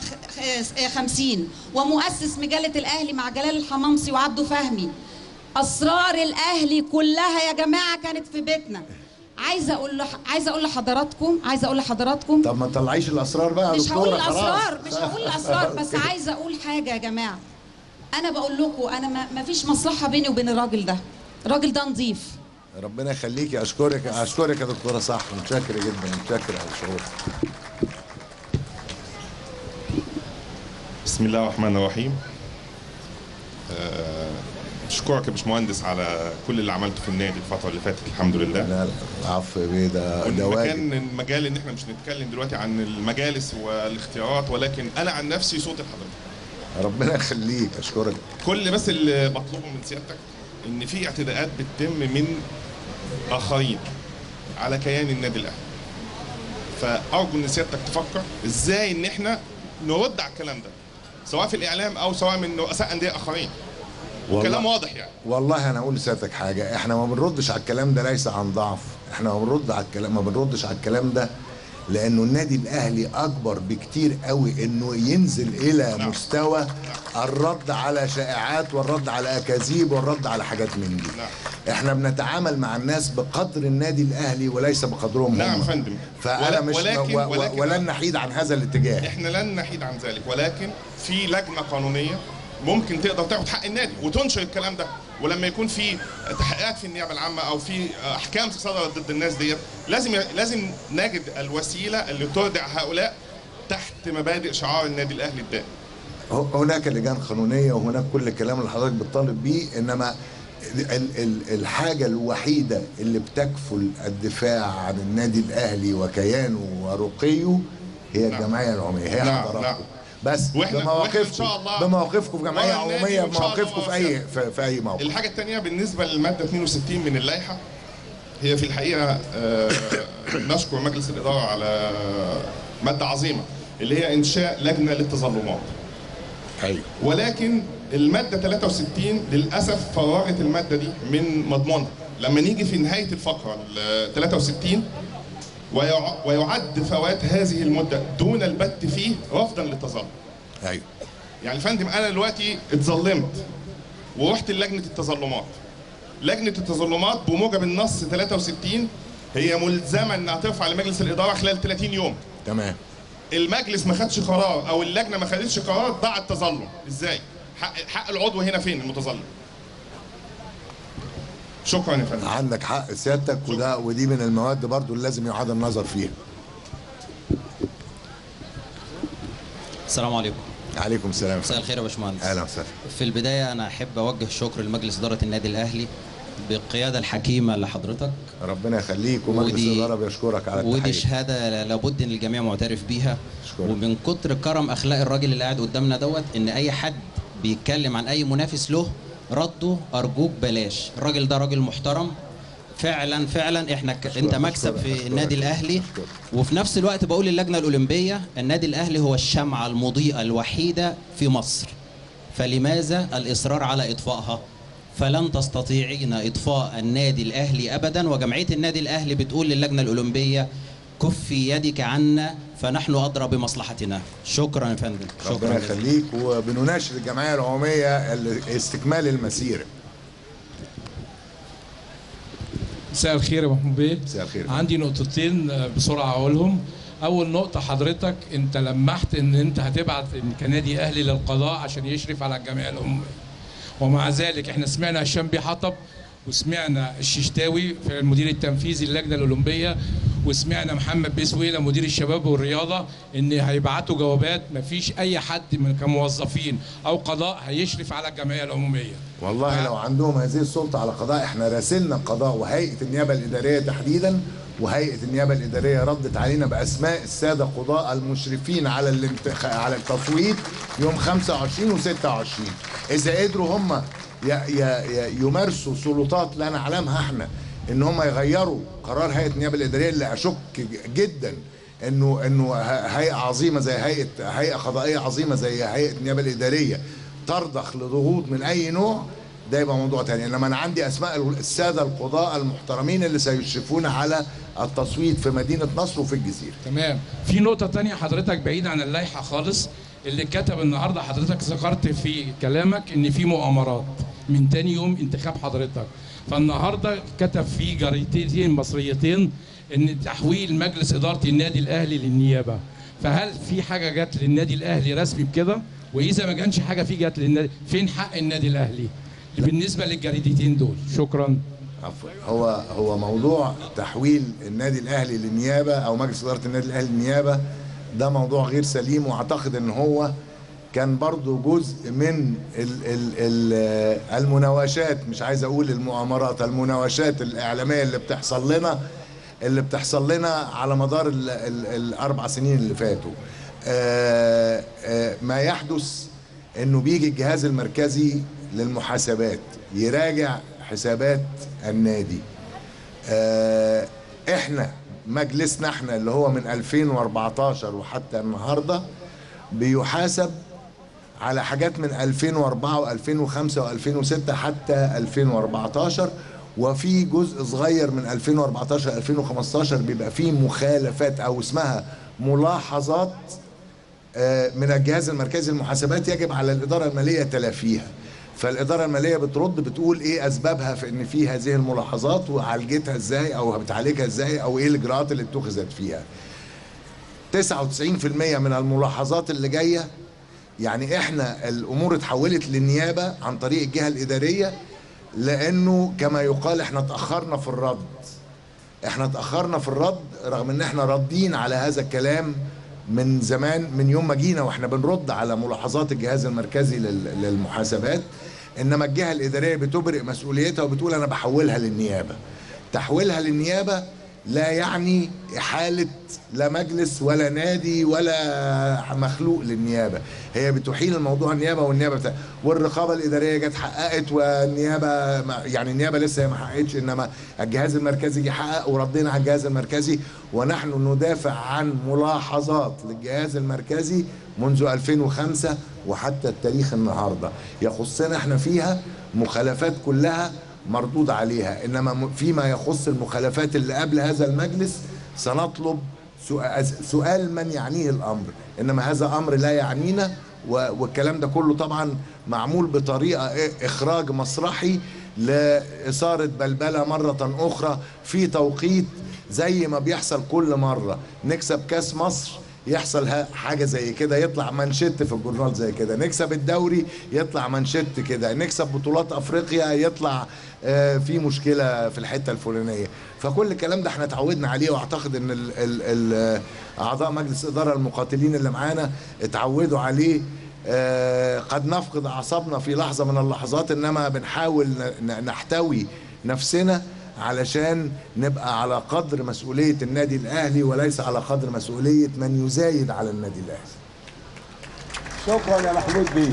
50، ومؤسس مجله الاهلي مع جلال الحمامصي وعبده فهمي. اسرار الاهلي كلها يا جماعه كانت في بيتنا. عايزه اقول لحضراتكم، طب ما تطلعيش الاسرار بقى. مش هقول الاسرار، بس عايزه اقول حاجه يا جماعه. انا بقول لكم انا ما فيش مصلحه بيني وبين الراجل ده. الراجل ده نظيف، ربنا يخليكي. اشكرك يا دكتوره. صح، متشكره جدا، متشكره على الشروح. بسم الله الرحمن الرحيم. اشكرك يا باشمهندس على كل اللي عملته في النادي الفتره اللي فاتت، الحمد لله. لا العفو يا بيه، ده واجب. كان المجال ان احنا مش نتكلم دلوقتي عن المجالس والاختيارات، ولكن انا عن نفسي صوت لحضرتك. ربنا يخليك، اشكرك. كل بس اللي بطلبه من سيادتك ان في اعتداءات بتتم من اخرين على كيان النادي الاهلي، فارجو ان سيادتك تفكر ازاي ان احنا نرد على الكلام ده، سواء في الاعلام او سواء من رؤساء انديه اخرين. كلام واضح يعني. والله انا اقول لسيادتك حاجه، احنا ما بنردش على الكلام ده ليس عن ضعف، احنا ما بنردش على الكلام ده لانه النادي الاهلي اكبر بكتير قوي انه ينزل الى مستوى الرد على شائعات والرد على اكاذيب والرد على حاجات من دي. احنا بنتعامل مع الناس بقدر النادي الاهلي وليس بقدرهم. نعم يا فندم. فانا مش ولن نحيد عن هذا الاتجاه. احنا لن نحيد عن ذلك، ولكن في لجنه قانونيه ممكن تقدر تاخد حق النادي وتنشر الكلام ده، ولما يكون في تحقيقات في النيابه العامه او في احكام صدرت ضد الناس ديت لازم نجد الوسيله اللي تردع هؤلاء تحت مبادئ شعار النادي الاهلي الدائم. هناك لجان قانونيه وهناك كل الكلام اللي حضرتك بتطالب بيه، انما الحاجه الوحيده اللي بتكفل الدفاع عن النادي الاهلي وكيانه ورقيه هي الجمعيه العموميه، هي حضراتكم بس. بمواقفكم في جمعيه عموميه، بمواقفكم في اي في اي موقف. الحاجه الثانيه بالنسبه للماده 62 من اللائحه، هي في الحقيقه نشكر مجلس الاداره على ماده عظيمه اللي هي انشاء لجنه للتظلمات. ايوه. ولكن الماده 63 للاسف فرغت الماده دي من مضمونها. لما نيجي في نهايه الفقره 63 ويعد فوات هذه المدة دون البت فيه رفضا للتظلم. ايوه. يعني فندم انا دلوقتي اتظلمت ورحت لجنة التظلمات. لجنة التظلمات بموجب النص 63 هي ملزمة انها ترفع لمجلس الإدارة خلال 30 يوم. تمام. المجلس ما خدش قرار او اللجنة ما خدتش قرار، ضاع التظلم. ازاي؟ حق العضو هنا فين المتظلم؟ شكرا يا فندم. عندك حق سيادتك، ودي من المواد برضو اللي لازم يعاد النظر فيها. السلام عليكم. عليكم السلام. مساء الخير يا باشمهندس. اهلا وسهلا. في البدايه انا احب اوجه شكر لمجلس اداره النادي الاهلي بالقياده الحكيمه لحضرتك. ربنا يخليك، ومجلس الاداره بيشكرك على التحيه. ودي شهاده لابد ان الجميع معترف بيها. شكرا. ومن كتر كرم اخلاق الراجل اللي قاعد قدامنا ان اي حد بيتكلم عن اي منافس له رده أرجوك بلاش. الراجل ده راجل محترم فعلا فعلا. احنا انت مكسب في النادي الاهلي. وفي نفس الوقت بقول للجنه الاولمبيه النادي الاهلي هو الشمعه المضيئه الوحيده في مصر، فلماذا الاصرار على اطفائها؟ فلن تستطيعين اطفاء النادي الاهلي ابدا. وجمعيه النادي الاهلي بتقول للجنه الاولمبيه كفي يدك عنا فنحن أدرى بمصلحتنا. شكرا يا فندم. ربنا يخليك، وبنناشد الجمعية العمومية لاستكمال المسيرة. مساء الخير يا محمود بيه. مساء الخير. عندي نقطتين بسرعة أقولهم. أول نقطة، حضرتك أنت لمحت إن أنت هتبعت كنادي أهلي للقضاء عشان يشرف على الجمعية العمومية، ومع ذلك إحنا سمعنا هشام بيه حطب، وسمعنا الششتاوي في المدير التنفيذي اللجنة الأولمبية، وسمعنا محمد بيسويلة مدير الشباب والرياضه ان هيبعتوا جوابات. مفيش اي حد من كموظفين او قضاء هيشرف على الجمعيه العموميه. والله لو عندهم هذه السلطه على قضاء، احنا راسلنا القضاء وهيئه النيابه الاداريه تحديدا، وهيئه النيابه الاداريه ردت علينا باسماء الساده قضاء المشرفين على على التصويت يوم 25 و 26. اذا قدروا هم يمارسوا سلطات لا نعلمها احنا ان هم يغيروا قرار هيئه النيابه الاداريه اللي اشك جدا انه هيئه عظيمه زي هيئه قضائيه عظيمه زي هيئه النيابه الاداريه ترضخ لضغوط من اي نوع. ده يبقى موضوع تاني. انما انا عندي اسماء الساده القضاء المحترمين اللي سيشرفون على التصويت في مدينه نصر وفي الجزيره. تمام. في نقطه تانية حضرتك بعيد عن اللائحه خالص، اللي كتب النهارده حضرتك ذكرت في كلامك ان في مؤامرات من تاني يوم انتخاب حضرتك، فالنهارده كتب في جريدتين مصريتين ان تحويل مجلس اداره النادي الاهلي للنيابه، فهل في حاجه جت للنادي الاهلي رسمي بكده؟ واذا ما كانش حاجه في جت للنادي، فين حق النادي الاهلي بالنسبه للجريدتين دول؟ شكرا. عفوا. هو موضوع تحويل النادي الاهلي للنيابه او مجلس اداره النادي الاهلي للنيابه ده موضوع غير سليم، واعتقد ان هو كان برضه جزء من المناوشات، مش عايز اقول المؤامرات، المناوشات الاعلاميه اللي بتحصل لنا على مدار الاربع سنين اللي فاتوا. ما يحدث انه بيجي الجهاز المركزي للمحاسبات يراجع حسابات النادي. احنا مجلسنا اللي هو من 2014 وحتى النهارده بيحاسب على حاجات من 2004 و2005 و2006 حتى 2014، وفي جزء صغير من 2014 2015 بيبقى فيه مخالفات او اسمها ملاحظات من الجهاز المركزي للمحاسبات يجب على الإدارة المالية تلافيها. فالإدارة المالية بترد بتقول إيه أسبابها في إن في هذه الملاحظات وعالجتها إزاي أو بتعالجها إزاي أو إيه الإجراءات اللي اتخذت فيها. 99% من الملاحظات اللي جاية، يعني إحنا الأمور اتحولت للنيابة عن طريق الجهة الإدارية لأنه كما يقال إحنا اتأخرنا في الرد. إحنا اتأخرنا في الرد رغم إن إحنا راضيين على هذا الكلام من زمان، من يوم ما جينا واحنا بنرد على ملاحظات الجهاز المركزي للمحاسبات، انما الجهه الاداريه بتبرئ مسؤوليتها وبتقول انا بحولها للنيابه. تحويلها للنيابه لا يعني احاله لا مجلس ولا نادي ولا مخلوق للنيابه، هي بتحيل الموضوع النيابه والرقابه الاداريه جت حققت، والنيابه يعني النيابه لسه ما حققتش، انما الجهاز المركزي جه حقق وردينا على الجهاز المركزي، ونحن ندافع عن ملاحظات للجهاز المركزي منذ 2005 وحتى التاريخ النهارده يخصنا احنا فيها مخالفات كلها مردود عليها، انما فيما يخص المخالفات اللي قبل هذا المجلس سنطلب سؤال من يعنيه الامر، انما هذا امر لا يعنينا. والكلام ده كله طبعا معمول بطريقه اخراج مسرحي لاثاره بلبله مره اخرى في توقيت زي ما بيحصل كل مره، نكسب كاس مصر يحصل حاجه زي كده، يطلع منشط في الجورنال زي كده، نكسب الدوري يطلع منشط كده، نكسب بطولات افريقيا يطلع في مشكله في الحته الفلانيه. فكل الكلام ده احنا اتعودنا عليه، واعتقد ان اعضاء مجلس اداره المقاتلين اللي معانا اتعودوا عليه. قد نفقد اعصابنا في لحظه من اللحظات، انما بنحاول نحتوي نفسنا علشان نبقى على قدر مسؤولية النادي الأهلي وليس على قدر مسؤولية من يزايد على النادي الأهلي. شكرا يا محمود بيه.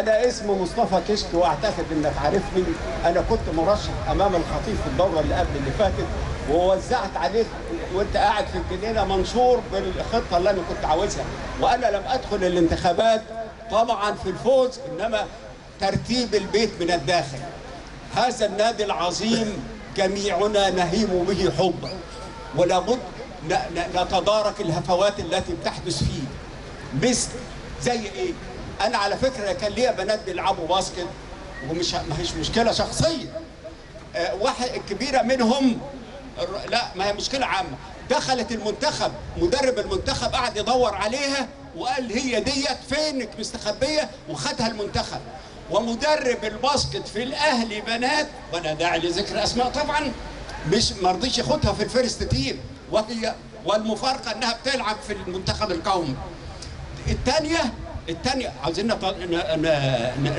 أنا اسمي مصطفى كشك، وأعتقد إنك عارفني. أنا كنت مرشح أمام الخطيب في الدورة اللي قبل اللي فاتت، ووزعت عليك وأنت قاعد في الجنينة منشور بالخطة اللي أنا كنت عاوزها، وأنا لم أدخل الانتخابات طبعا في الفوز، إنما ترتيب البيت من الداخل. هذا النادي العظيم جميعنا نهيم به حبا، ولا بد نتدارك الهفوات التي بتحدث فيه. مثل زي ايه؟ انا على فكره كان ليا بنات بيلعبوا باسكت، ومش ماهيش مشكله شخصيه. واحد الكبيره منهم، لا ما هي مشكله عامه، دخلت المنتخب، مدرب المنتخب قعد يدور عليها وقال هي ديت فينك مستخبيه، وخدها المنتخب. ومدرب الباسكت في الاهلي بنات، وانا داعي لذكر اسماء طبعا، مش مرضيش ياخدها في الفيرست تيم، وهي والمفارقه انها بتلعب في المنتخب القومي. الثانيه عاوزين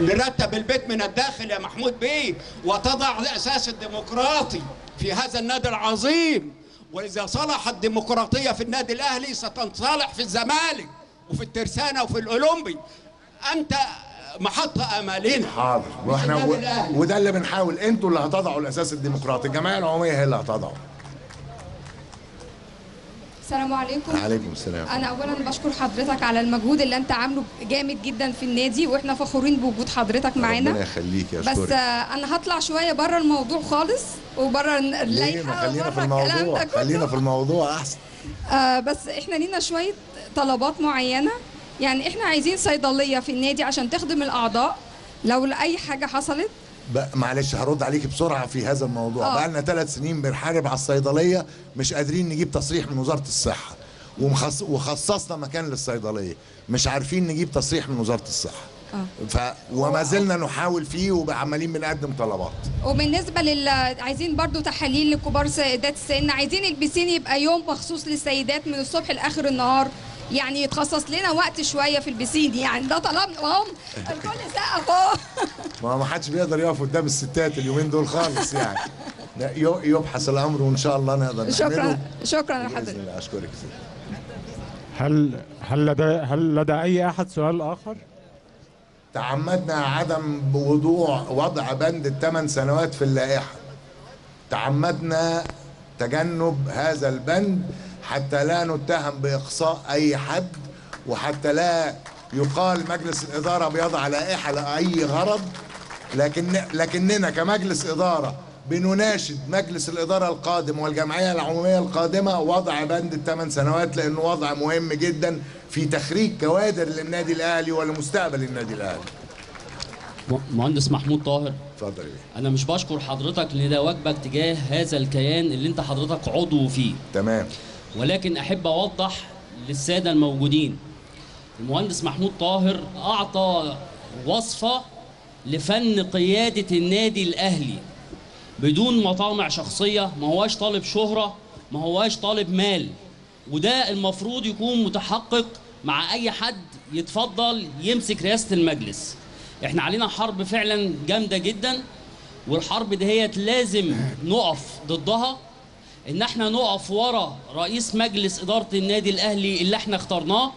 نرتب البيت من الداخل يا محمود بيه، وتضع الاساس الديمقراطي في هذا النادي العظيم، واذا صلحت الديمقراطيه في النادي الاهلي ستنصلح في الزمالك وفي الترسانه وفي الاولمبي. انت محطة امالين. حاضر، واحنا وده اللي بنحاول، انتوا اللي هتضعوا الاساس الديمقراطي، الجمعية العمومية هي اللي هتضعه. السلام عليكم. وعليكم السلام. انا اولا بشكر حضرتك على المجهود اللي انت عامله جامد جدا في النادي، واحنا فخورين بوجود حضرتك معانا. ربنا يخليك يا شكرا. بس انا هطلع شويه بره الموضوع خالص وبره اللائحه، خلينا في الموضوع، خلينا في الموضوع احسن. بس احنا لينا شويه طلبات معينه، يعني احنا عايزين صيدليه في النادي عشان تخدم الاعضاء لو لاي حاجه حصلت. معلش هرد عليك بسرعه في هذا الموضوع. بقى لنا 3 سنين بنحارب على الصيدليه، مش قادرين نجيب تصريح من وزاره الصحه، وخصصنا مكان للصيدليه، مش عارفين نجيب تصريح من وزاره الصحه. وما زلنا نحاول فيه وعمالين بنقدم طلبات. وبالنسبه عايزين برضو تحاليل لكبار سيدات السن، عايزين البسين يبقى يوم مخصوص للسيدات من الصبح لاخر النهار، يعني يتخصص لنا وقت شويه في البسين، يعني ده طلبنا اهو. الكل سقف اهو. ما حدش بيقدر يقف قدام الستات اليومين دول خالص يعني. يبحث الامر وان شاء الله نقدر نعمله. شكرا شكرا لحضرتك. اشكرك. هل لدى اي احد سؤال اخر؟ تعمدنا عدم بوضوع وضع بند ال 8 سنوات في اللائحه. تعمدنا تجنب هذا البند حتى لا نتهم باقصاء اي حد، وحتى لا يقال مجلس الاداره بيضع لائحه لاي غرض، لكننا كمجلس اداره بنناشد مجلس الاداره القادم والجمعيه العموميه القادمه وضع بند ال 8 سنوات، لانه وضع مهم جدا في تخريج كوادر للنادي الاهلي ولمستقبل النادي الاهلي. مهندس محمود طاهر، اتفضل. انا مش بشكر حضرتك لان ده واجبك تجاه هذا الكيان اللي انت حضرتك عضو فيه، تمام، ولكن أحب أوضح للسادة الموجودين. المهندس محمود طاهر أعطى وصفة لفن قيادة النادي الأهلي بدون مطامع شخصية، ما هواش طالب شهرة، ما هواش طالب مال، وده المفروض يكون متحقق مع أي حد يتفضل يمسك رئاسة المجلس. إحنا علينا حرب فعلا جامدة جدا، والحرب دهيت لازم نقف ضدها، ان احنا نقف ورا رئيس مجلس اداره النادي الاهلي اللي احنا اخترناه،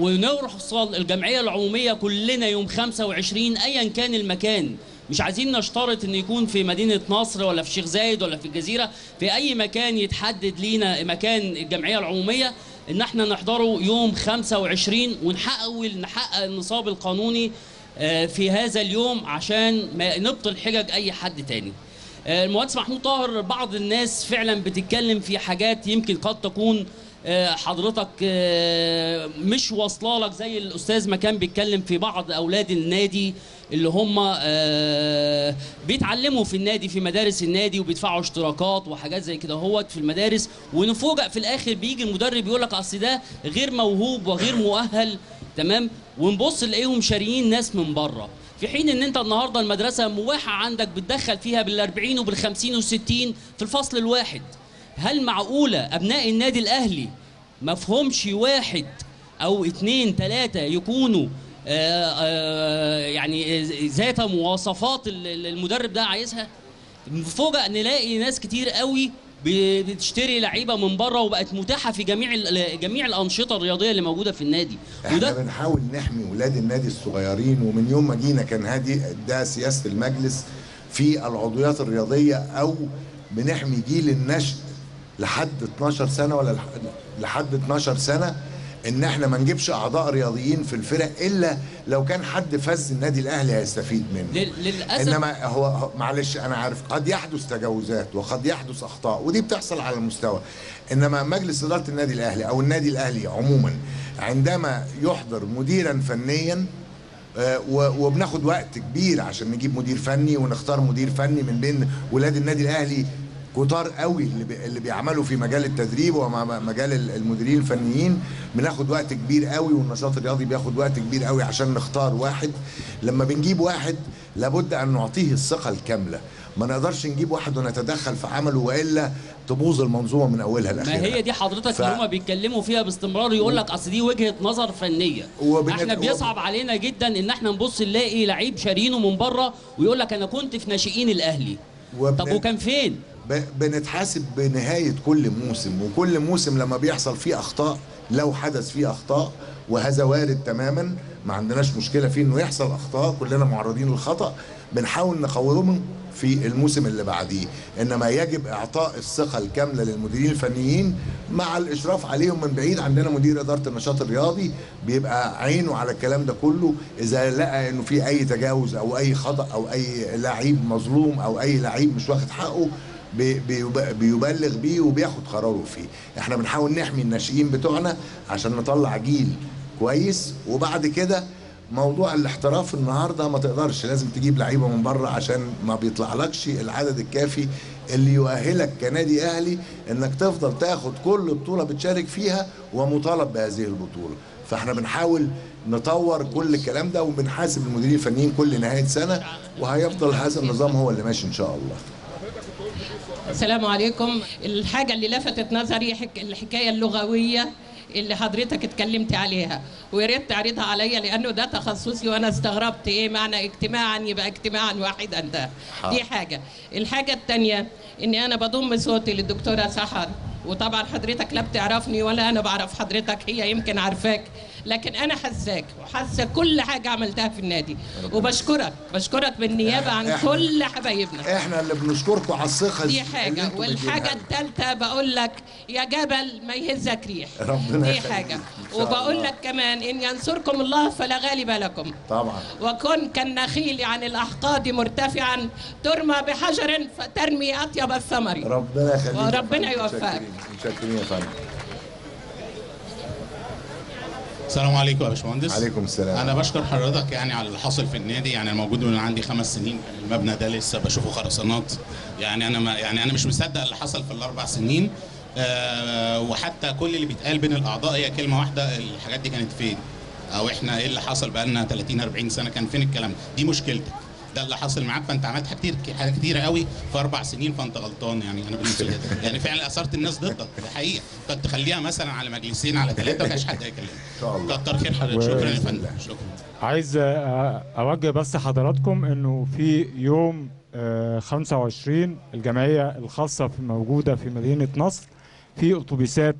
ونوصل الجمعيه العموميه كلنا يوم 25 ايا كان المكان. مش عايزين نشترط ان يكون في مدينه نصر ولا في شيخ زايد ولا في الجزيره، في اي مكان يتحدد لينا مكان الجمعيه العموميه ان احنا نحضره يوم 25 ونحاول نحقق النصاب القانوني في هذا اليوم عشان ما نبطل حجج اي حد تاني. المهندس محمود طاهر، بعض الناس فعلا بتتكلم في حاجات يمكن قد تكون حضرتك مش واصله لك، زي الاستاذ ما كان بيتكلم في بعض اولاد النادي اللي هم بيتعلموا في النادي في مدارس النادي وبيدفعوا اشتراكات وحاجات زي كده في المدارس، ونفوجئ في الاخر بيجي المدرب يقول لك اصل ده غير موهوب وغير مؤهل، تمام، ونبص نلاقيهم شاريين ناس من بره، في حين ان انت النهارده المدرسه مواحه عندك بتدخل فيها بال40 وبال50 وال60 في الفصل الواحد. هل معقوله ابناء النادي الاهلي ما فهمش واحد او 2 3 يكونوا يعني ذات مواصفات المدرب ده عايزها؟ فوجئ نلاقي ناس كتير قوي بتشتري لعيبه من بره وبقت متاحه في جميع الانشطه الرياضيه اللي موجوده في النادي. احنا بنحاول نحمي ولاد النادي الصغيرين، ومن يوم ما جينا كان ده سياسه المجلس في العضويات الرياضيه، او بنحمي جيل النشء لحد 12 سنه ولا لحد 12 سنه، ان احنا ما نجيبش اعضاء رياضيين في الفرق الا لو كان حد فز النادي الاهلي هيستفيد منه. للاسف انما هو معلش انا عارف قد يحدث تجاوزات وقد يحدث اخطاء ودي بتحصل على المستوى، انما مجلس اداره النادي الاهلي او النادي الاهلي عموما عندما يحضر مديرا فنيا، وبناخد وقت كبير عشان نجيب مدير فني ونختار مدير فني من بين ولاد النادي الاهلي كتار قوي اللي بيعملوا في مجال التدريب ومجال المديرين الفنيين، بناخد وقت كبير قوي، والنشاط الرياضي بياخد وقت كبير قوي عشان نختار واحد. لما بنجيب واحد لابد ان نعطيه الثقه الكامله، ما نقدرش نجيب واحد ونتدخل في عمله والا تبوظ المنظومه من اولها لاخرها. ما هي دي حضرتك اللي هم بيتكلموا فيها باستمرار، يقول لك اصل دي وجهه نظر فنيه. احنا بيصعب علينا جدا ان احنا نبص نلاقي لعيب شارينه من بره ويقول لك انا كنت في ناشئين الاهلي، طب وكان فين؟ بنتحاسب بنهاية كل موسم، وكل موسم لما بيحصل فيه أخطاء لو حدث فيه اخطاء، وهذا وارد تماما، ما عندناش مشكله فيه انه يحصل اخطاء، كلنا معرضين للخطا، بنحاول نقومهم في الموسم اللي بعديه، انما يجب اعطاء الثقه الكامله للمديرين الفنيين مع الاشراف عليهم من بعيد. عندنا مدير اداره النشاط الرياضي بيبقى عينه على الكلام ده كله، اذا لقى انه في اي تجاوز او اي خطا او اي لعيب مظلوم او اي لعيب مش واخد حقه بيبلغ بيه وبياخد قراره فيه. احنا بنحاول نحمي الناشئين بتوعنا عشان نطلع جيل كويس، وبعد كده موضوع الاحتراف النهارده ما تقدرش، لازم تجيب لعيبه من بره عشان ما بيطلعلكش العدد الكافي اللي يؤهلك كنادي اهلي انك تفضل تاخد كل بطوله بتشارك فيها ومطالب بهذه البطوله. فاحنا بنحاول نطور كل الكلام ده، وبنحاسب المديرين الفنيين كل نهايه سنه، وهيفضل هذا النظام هو اللي ماشي ان شاء الله. السلام عليكم. الحاجه اللي لفتت نظري الحكايه اللغويه اللي حضرتك اتكلمت عليها، ويا ريت تعرضها عليا لانه ده تخصصي، وانا استغربت ايه معنى اجتماعا يبقى اجتماعا واحدا ده. دي حاجه. الحاجه الثانيه اني انا بضم صوتي للدكتوره سحر، وطبعا حضرتك لا بتعرفني ولا انا بعرف حضرتك، هي يمكن عارفاك، لكن انا حساك وحاسه كل حاجه عملتها في النادي، وبشكرك بالنيابه عن كل حبايبنا. احنا اللي بنشكركم على الثقه دي حاجه. والحاجه الثالثه بقول لك يا جبل ما يهزك ريح، دي حاجه. وبقول لك كمان ان ينصركم الله فلا غالب لكم طبعا، وكن كالنخيل عن الاحقاد مرتفعا، ترمى بحجر فترمي اطيب الثمر. ربنا يخليك وربنا يوفقك. متشكرين يا فندم. السلام عليكم يا باشمهندس. عليكم السلام. انا بشكر حضرتك يعني على اللي حاصل في النادي، يعني الموجود من عندي 5 سنين المبنى ده لسه بشوفه خرسانات، يعني انا ما يعني انا مش مصدق اللي حصل في ال4 سنين، وحتى كل اللي بيتقال بين الاعضاء هي كلمه واحده، الحاجات دي كانت فين؟ او احنا ايه اللي حصل بقى لنا 30 40 سنه كان فين الكلام ده؟ دي مشكلتك، ده اللي حصل معاك، فانت عملت حاجات كتيره قوي في 4 سنين، فانت غلطان. يعني انا بالنسبه لي يعني فعلا اثرت الناس ضدك، ده حقيقه، كنت تخليها مثلا على مجلسين على 3 ما كانش حد هيكلمك. ان شاء الله. كتر خير حضرتك، شكرا يا فندم. شكرا. عايز اوجه بس حضراتكم انه في يوم 25 الجمعيه الخاصه موجوده في مدينه نصر، في اتوبيسات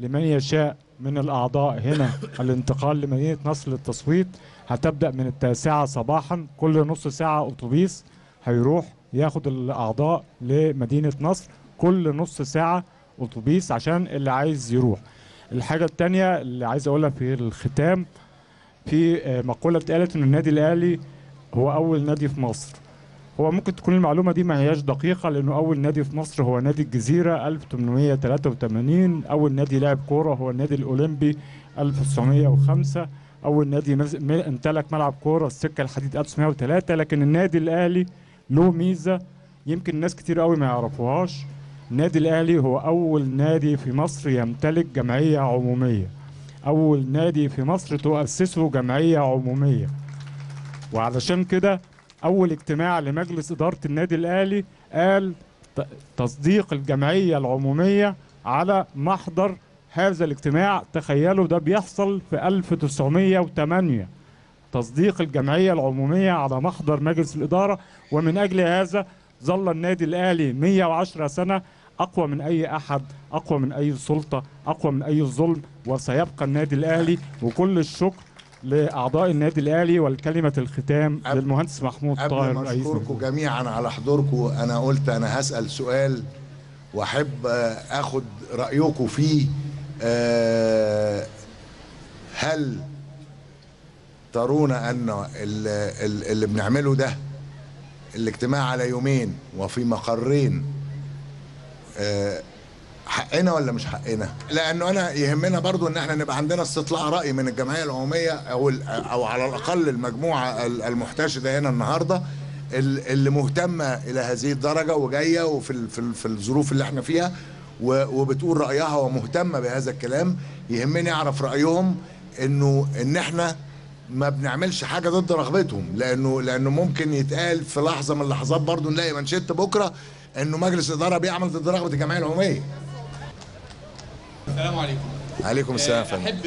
لمن يشاء من الاعضاء هنا الانتقال لمدينه نصر للتصويت، هتبدأ من 9 صباحا، كل نص ساعة أتوبيس هيروح ياخد الأعضاء لمدينة نصر، كل نص ساعة أتوبيس عشان اللي عايز يروح. الحاجة التانية اللي عايز أقولها في الختام، في مقولة اتقالت إن النادي الأهلي هو أول نادي في مصر. هو ممكن تكون المعلومة دي ما هياش دقيقة، لأنه أول نادي في مصر هو نادي الجزيرة 1883، أول نادي لعب كورة هو النادي الأولمبي 1905، أول نادي امتلك ملعب كورة السكة الحديد 1903، لكن النادي الأهلي له ميزة يمكن ناس كتير قوي ما يعرفوهاش، النادي الأهلي هو أول نادي في مصر يمتلك جمعية عمومية، أول نادي في مصر تؤسسه جمعية عمومية، وعلشان كده أول اجتماع لمجلس إدارة النادي الأهلي قال تصديق الجمعية العمومية على محضر هذا الاجتماع. تخيلوا ده بيحصل في 1908، تصديق الجمعية العمومية على محضر مجلس الإدارة، ومن أجل هذا ظل النادي الأهلي 110 سنة أقوى من أي أحد، أقوى من أي سلطة، أقوى من أي ظلم، وسيبقى النادي الأهلي. وكل الشكر لأعضاء النادي الأهلي. والكلمة الختام للمهندس محمود طاهر. قبل ما أشكركم جميعا على حضوركم، أنا قلت أنا هسأل سؤال وأحب أخد رأيكم فيه. هل ترون أن اللي بنعمله ده الاجتماع على يومين وفي مقرين حقنا ولا مش حقنا؟ لأنه أنا يهمنا برضو أن احنا نبقى عندنا استطلاع رأي من الجمعية العمومية أو على الأقل المجموعة المحتشدة هنا النهاردة اللي مهتمة إلى هذه الدرجة وجاية وفي الظروف اللي احنا فيها وبتقول رأيها ومهتمة بهذا الكلام. يهمني أعرف رأيهم إن إحنا ما بنعملش حاجة ضد رغبتهم، لأنه ممكن يتقال في لحظة من اللحظات برضو نلاقي منشط بكرة إنه مجلس الإدارة بيعمل ضد رغبة الجمعية العمومية. السلام عليكم. عليكم السلام. أحب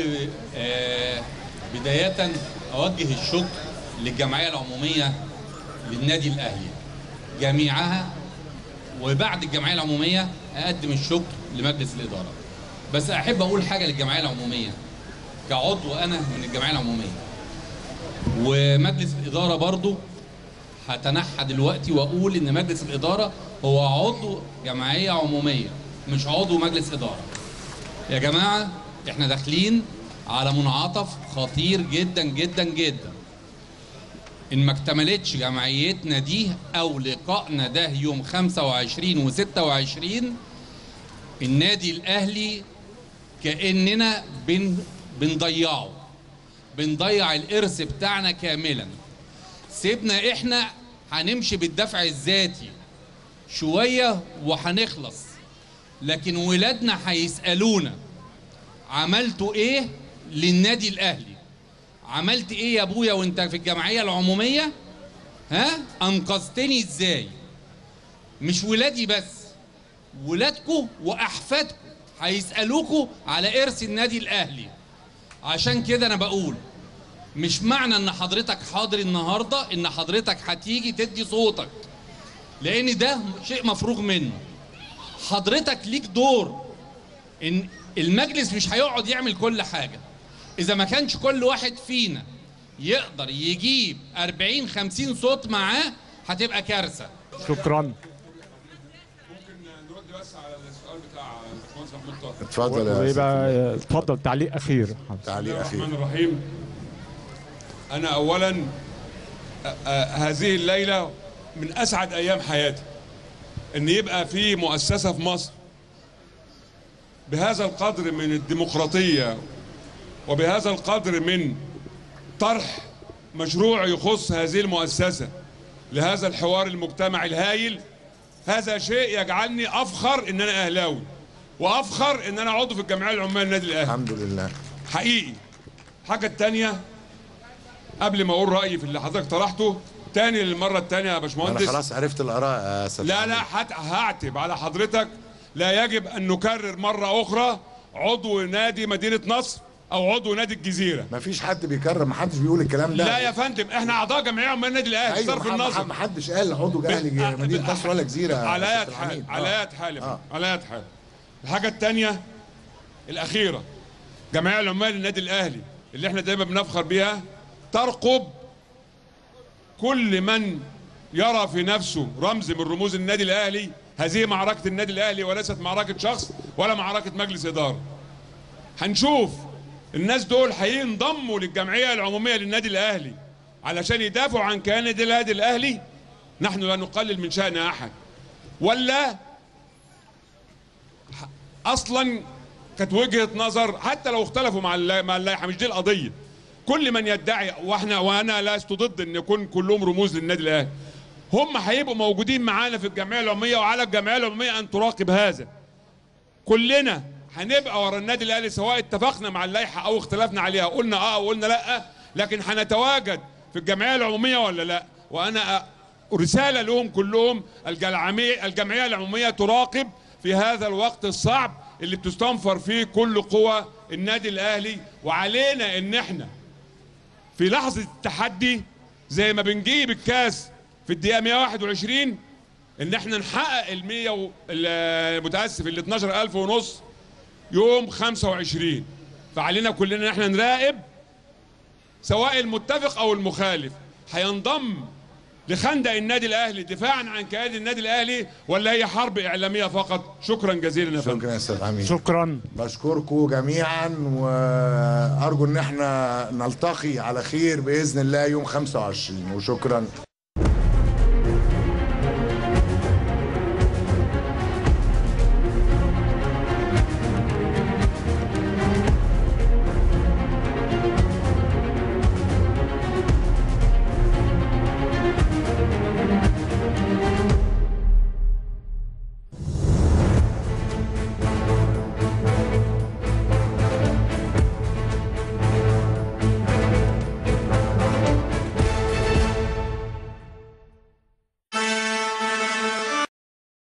بداية أوجه الشكر للجمعية العمومية للنادي الأهلي جميعها، وبعد الجمعية العمومية أقدم الشكر لمجلس الإدارة. بس احب اقول حاجه للجمعيه العموميه كعضو انا من الجمعيه العموميه ومجلس الاداره برضو. هتنحى دلوقتي واقول ان مجلس الاداره هو عضو جمعيه عموميه مش عضو مجلس اداره. يا جماعه احنا داخلين على منعطف خطير جدا جدا جدا. ان ما اكتملتش جمعيتنا دي او لقائنا ده يوم 25 و26 النادي الاهلي كاننا بنضيعه، بنضيع الارث بتاعنا كاملا. سيبنا احنا هنمشي بالدفع الذاتي شويه وهنخلص، لكن ولادنا هيسالونا عملتوا ايه للنادي الاهلي؟ عملت ايه يا ابويا وانت في الجمعيه العموميه؟ ها؟ انقذتني ازاي؟ مش ولادي بس، ولادكم واحفادكم هيسالوكوا على ارث النادي الاهلي. عشان كده انا بقول مش معنى ان حضرتك حاضر النهارده ان حضرتك هتيجي تدي صوتك، لان ده شيء مفروغ منه. حضرتك ليك دور، ان المجلس مش هيقعد يعمل كل حاجه. اذا ما كانش كل واحد فينا يقدر يجيب 40 50 صوت معاه هتبقى كارثه. شكرا. ممكن نرد بس على السؤال بتاع الباشمهندس محمود طاهر. اتفضل يا استاذ. اتفضل تعليق اخير. تعليق اخير. بسم الله الرحمن الرحيم. انا اولا هذه الليله من اسعد ايام حياتي، ان يبقى في مؤسسه في مصر بهذا القدر من الديمقراطيه وبهذا القدر من طرح مشروع يخص هذه المؤسسة لهذا الحوار المجتمعي الهائل. هذا شيء يجعلني أفخر إن أنا أهلاوي وأفخر إن أنا عضو في الجمعية العمومية للنادي الأهلي الحمد لله حقيقي. حاجة تانية قبل ما أقول رأيي في اللي حضرتك طرحته تاني للمرة التانية يا باشمهندس، أنا خلاص عرفت الآراء يا أستاذ. لا هعتب على حضرتك. لا يجب أن نكرر مرة أخرى عضو نادي مدينة نصر او عضو نادي الجزيره. مفيش حد بيكرر، محدش بيقول الكلام ده. لا يا فندم احنا اعضاء جمعيه عمال النادي الاهلي صرف النظر. محدش قال عضو اهلي مدينه نصر ولا جزيره. على يد حالف الحاجه الثانيه الاخيره، جمعيه العمال للنادي الاهلي اللي احنا دايما بنفخر بيها ترقب كل من يرى في نفسه رمز من رموز النادي الاهلي. هذه معركه النادي الاهلي وليست معركه شخص ولا معركه مجلس اداره. هنشوف الناس دول هينضموا للجمعيه العموميه للنادي الاهلي علشان يدافعوا عن كيان النادي الاهلي. نحن لا نقلل من شأن احد، ولا اصلا كانت وجهه نظر حتى لو اختلفوا مع اللائحه، مش دي القضيه. كل من يدعي وانا لست ضد ان يكون كلهم رموز للنادي الاهلي، هم هيبقوا موجودين معانا في الجمعيه العموميه، وعلى الجمعيه العموميه ان تراقب هذا. كلنا هنبقى ورا النادي الاهلي سواء اتفقنا مع اللائحه او اختلفنا عليها، قلنا اه او قلنا لا، لكن هنتواجد في الجمعيه العموميه ولا لا. وانا رساله لهم كلهم، الجمعيه العموميه تراقب في هذا الوقت الصعب اللي بتستنفر فيه كل قوى النادي الاهلي، وعلينا ان احنا في لحظه التحدي زي ما بنجيب الكاس في الدقيقه 121 ان احنا نحقق ال 100 متاسف ال 12000 ونص يوم 25. فعلينا كلنا ان احنا نراقب سواء المتفق او المخالف هينضم لخندق النادي الاهلي دفاعا عن كيان النادي الاهلي ولا هي حرب اعلاميه فقط. شكرا جزيلا يا فندم. شكرا يا استاذ عميد. شكرا. بشكركم جميعا وارجو ان احنا نلتقي على خير باذن الله يوم 25، وشكرا.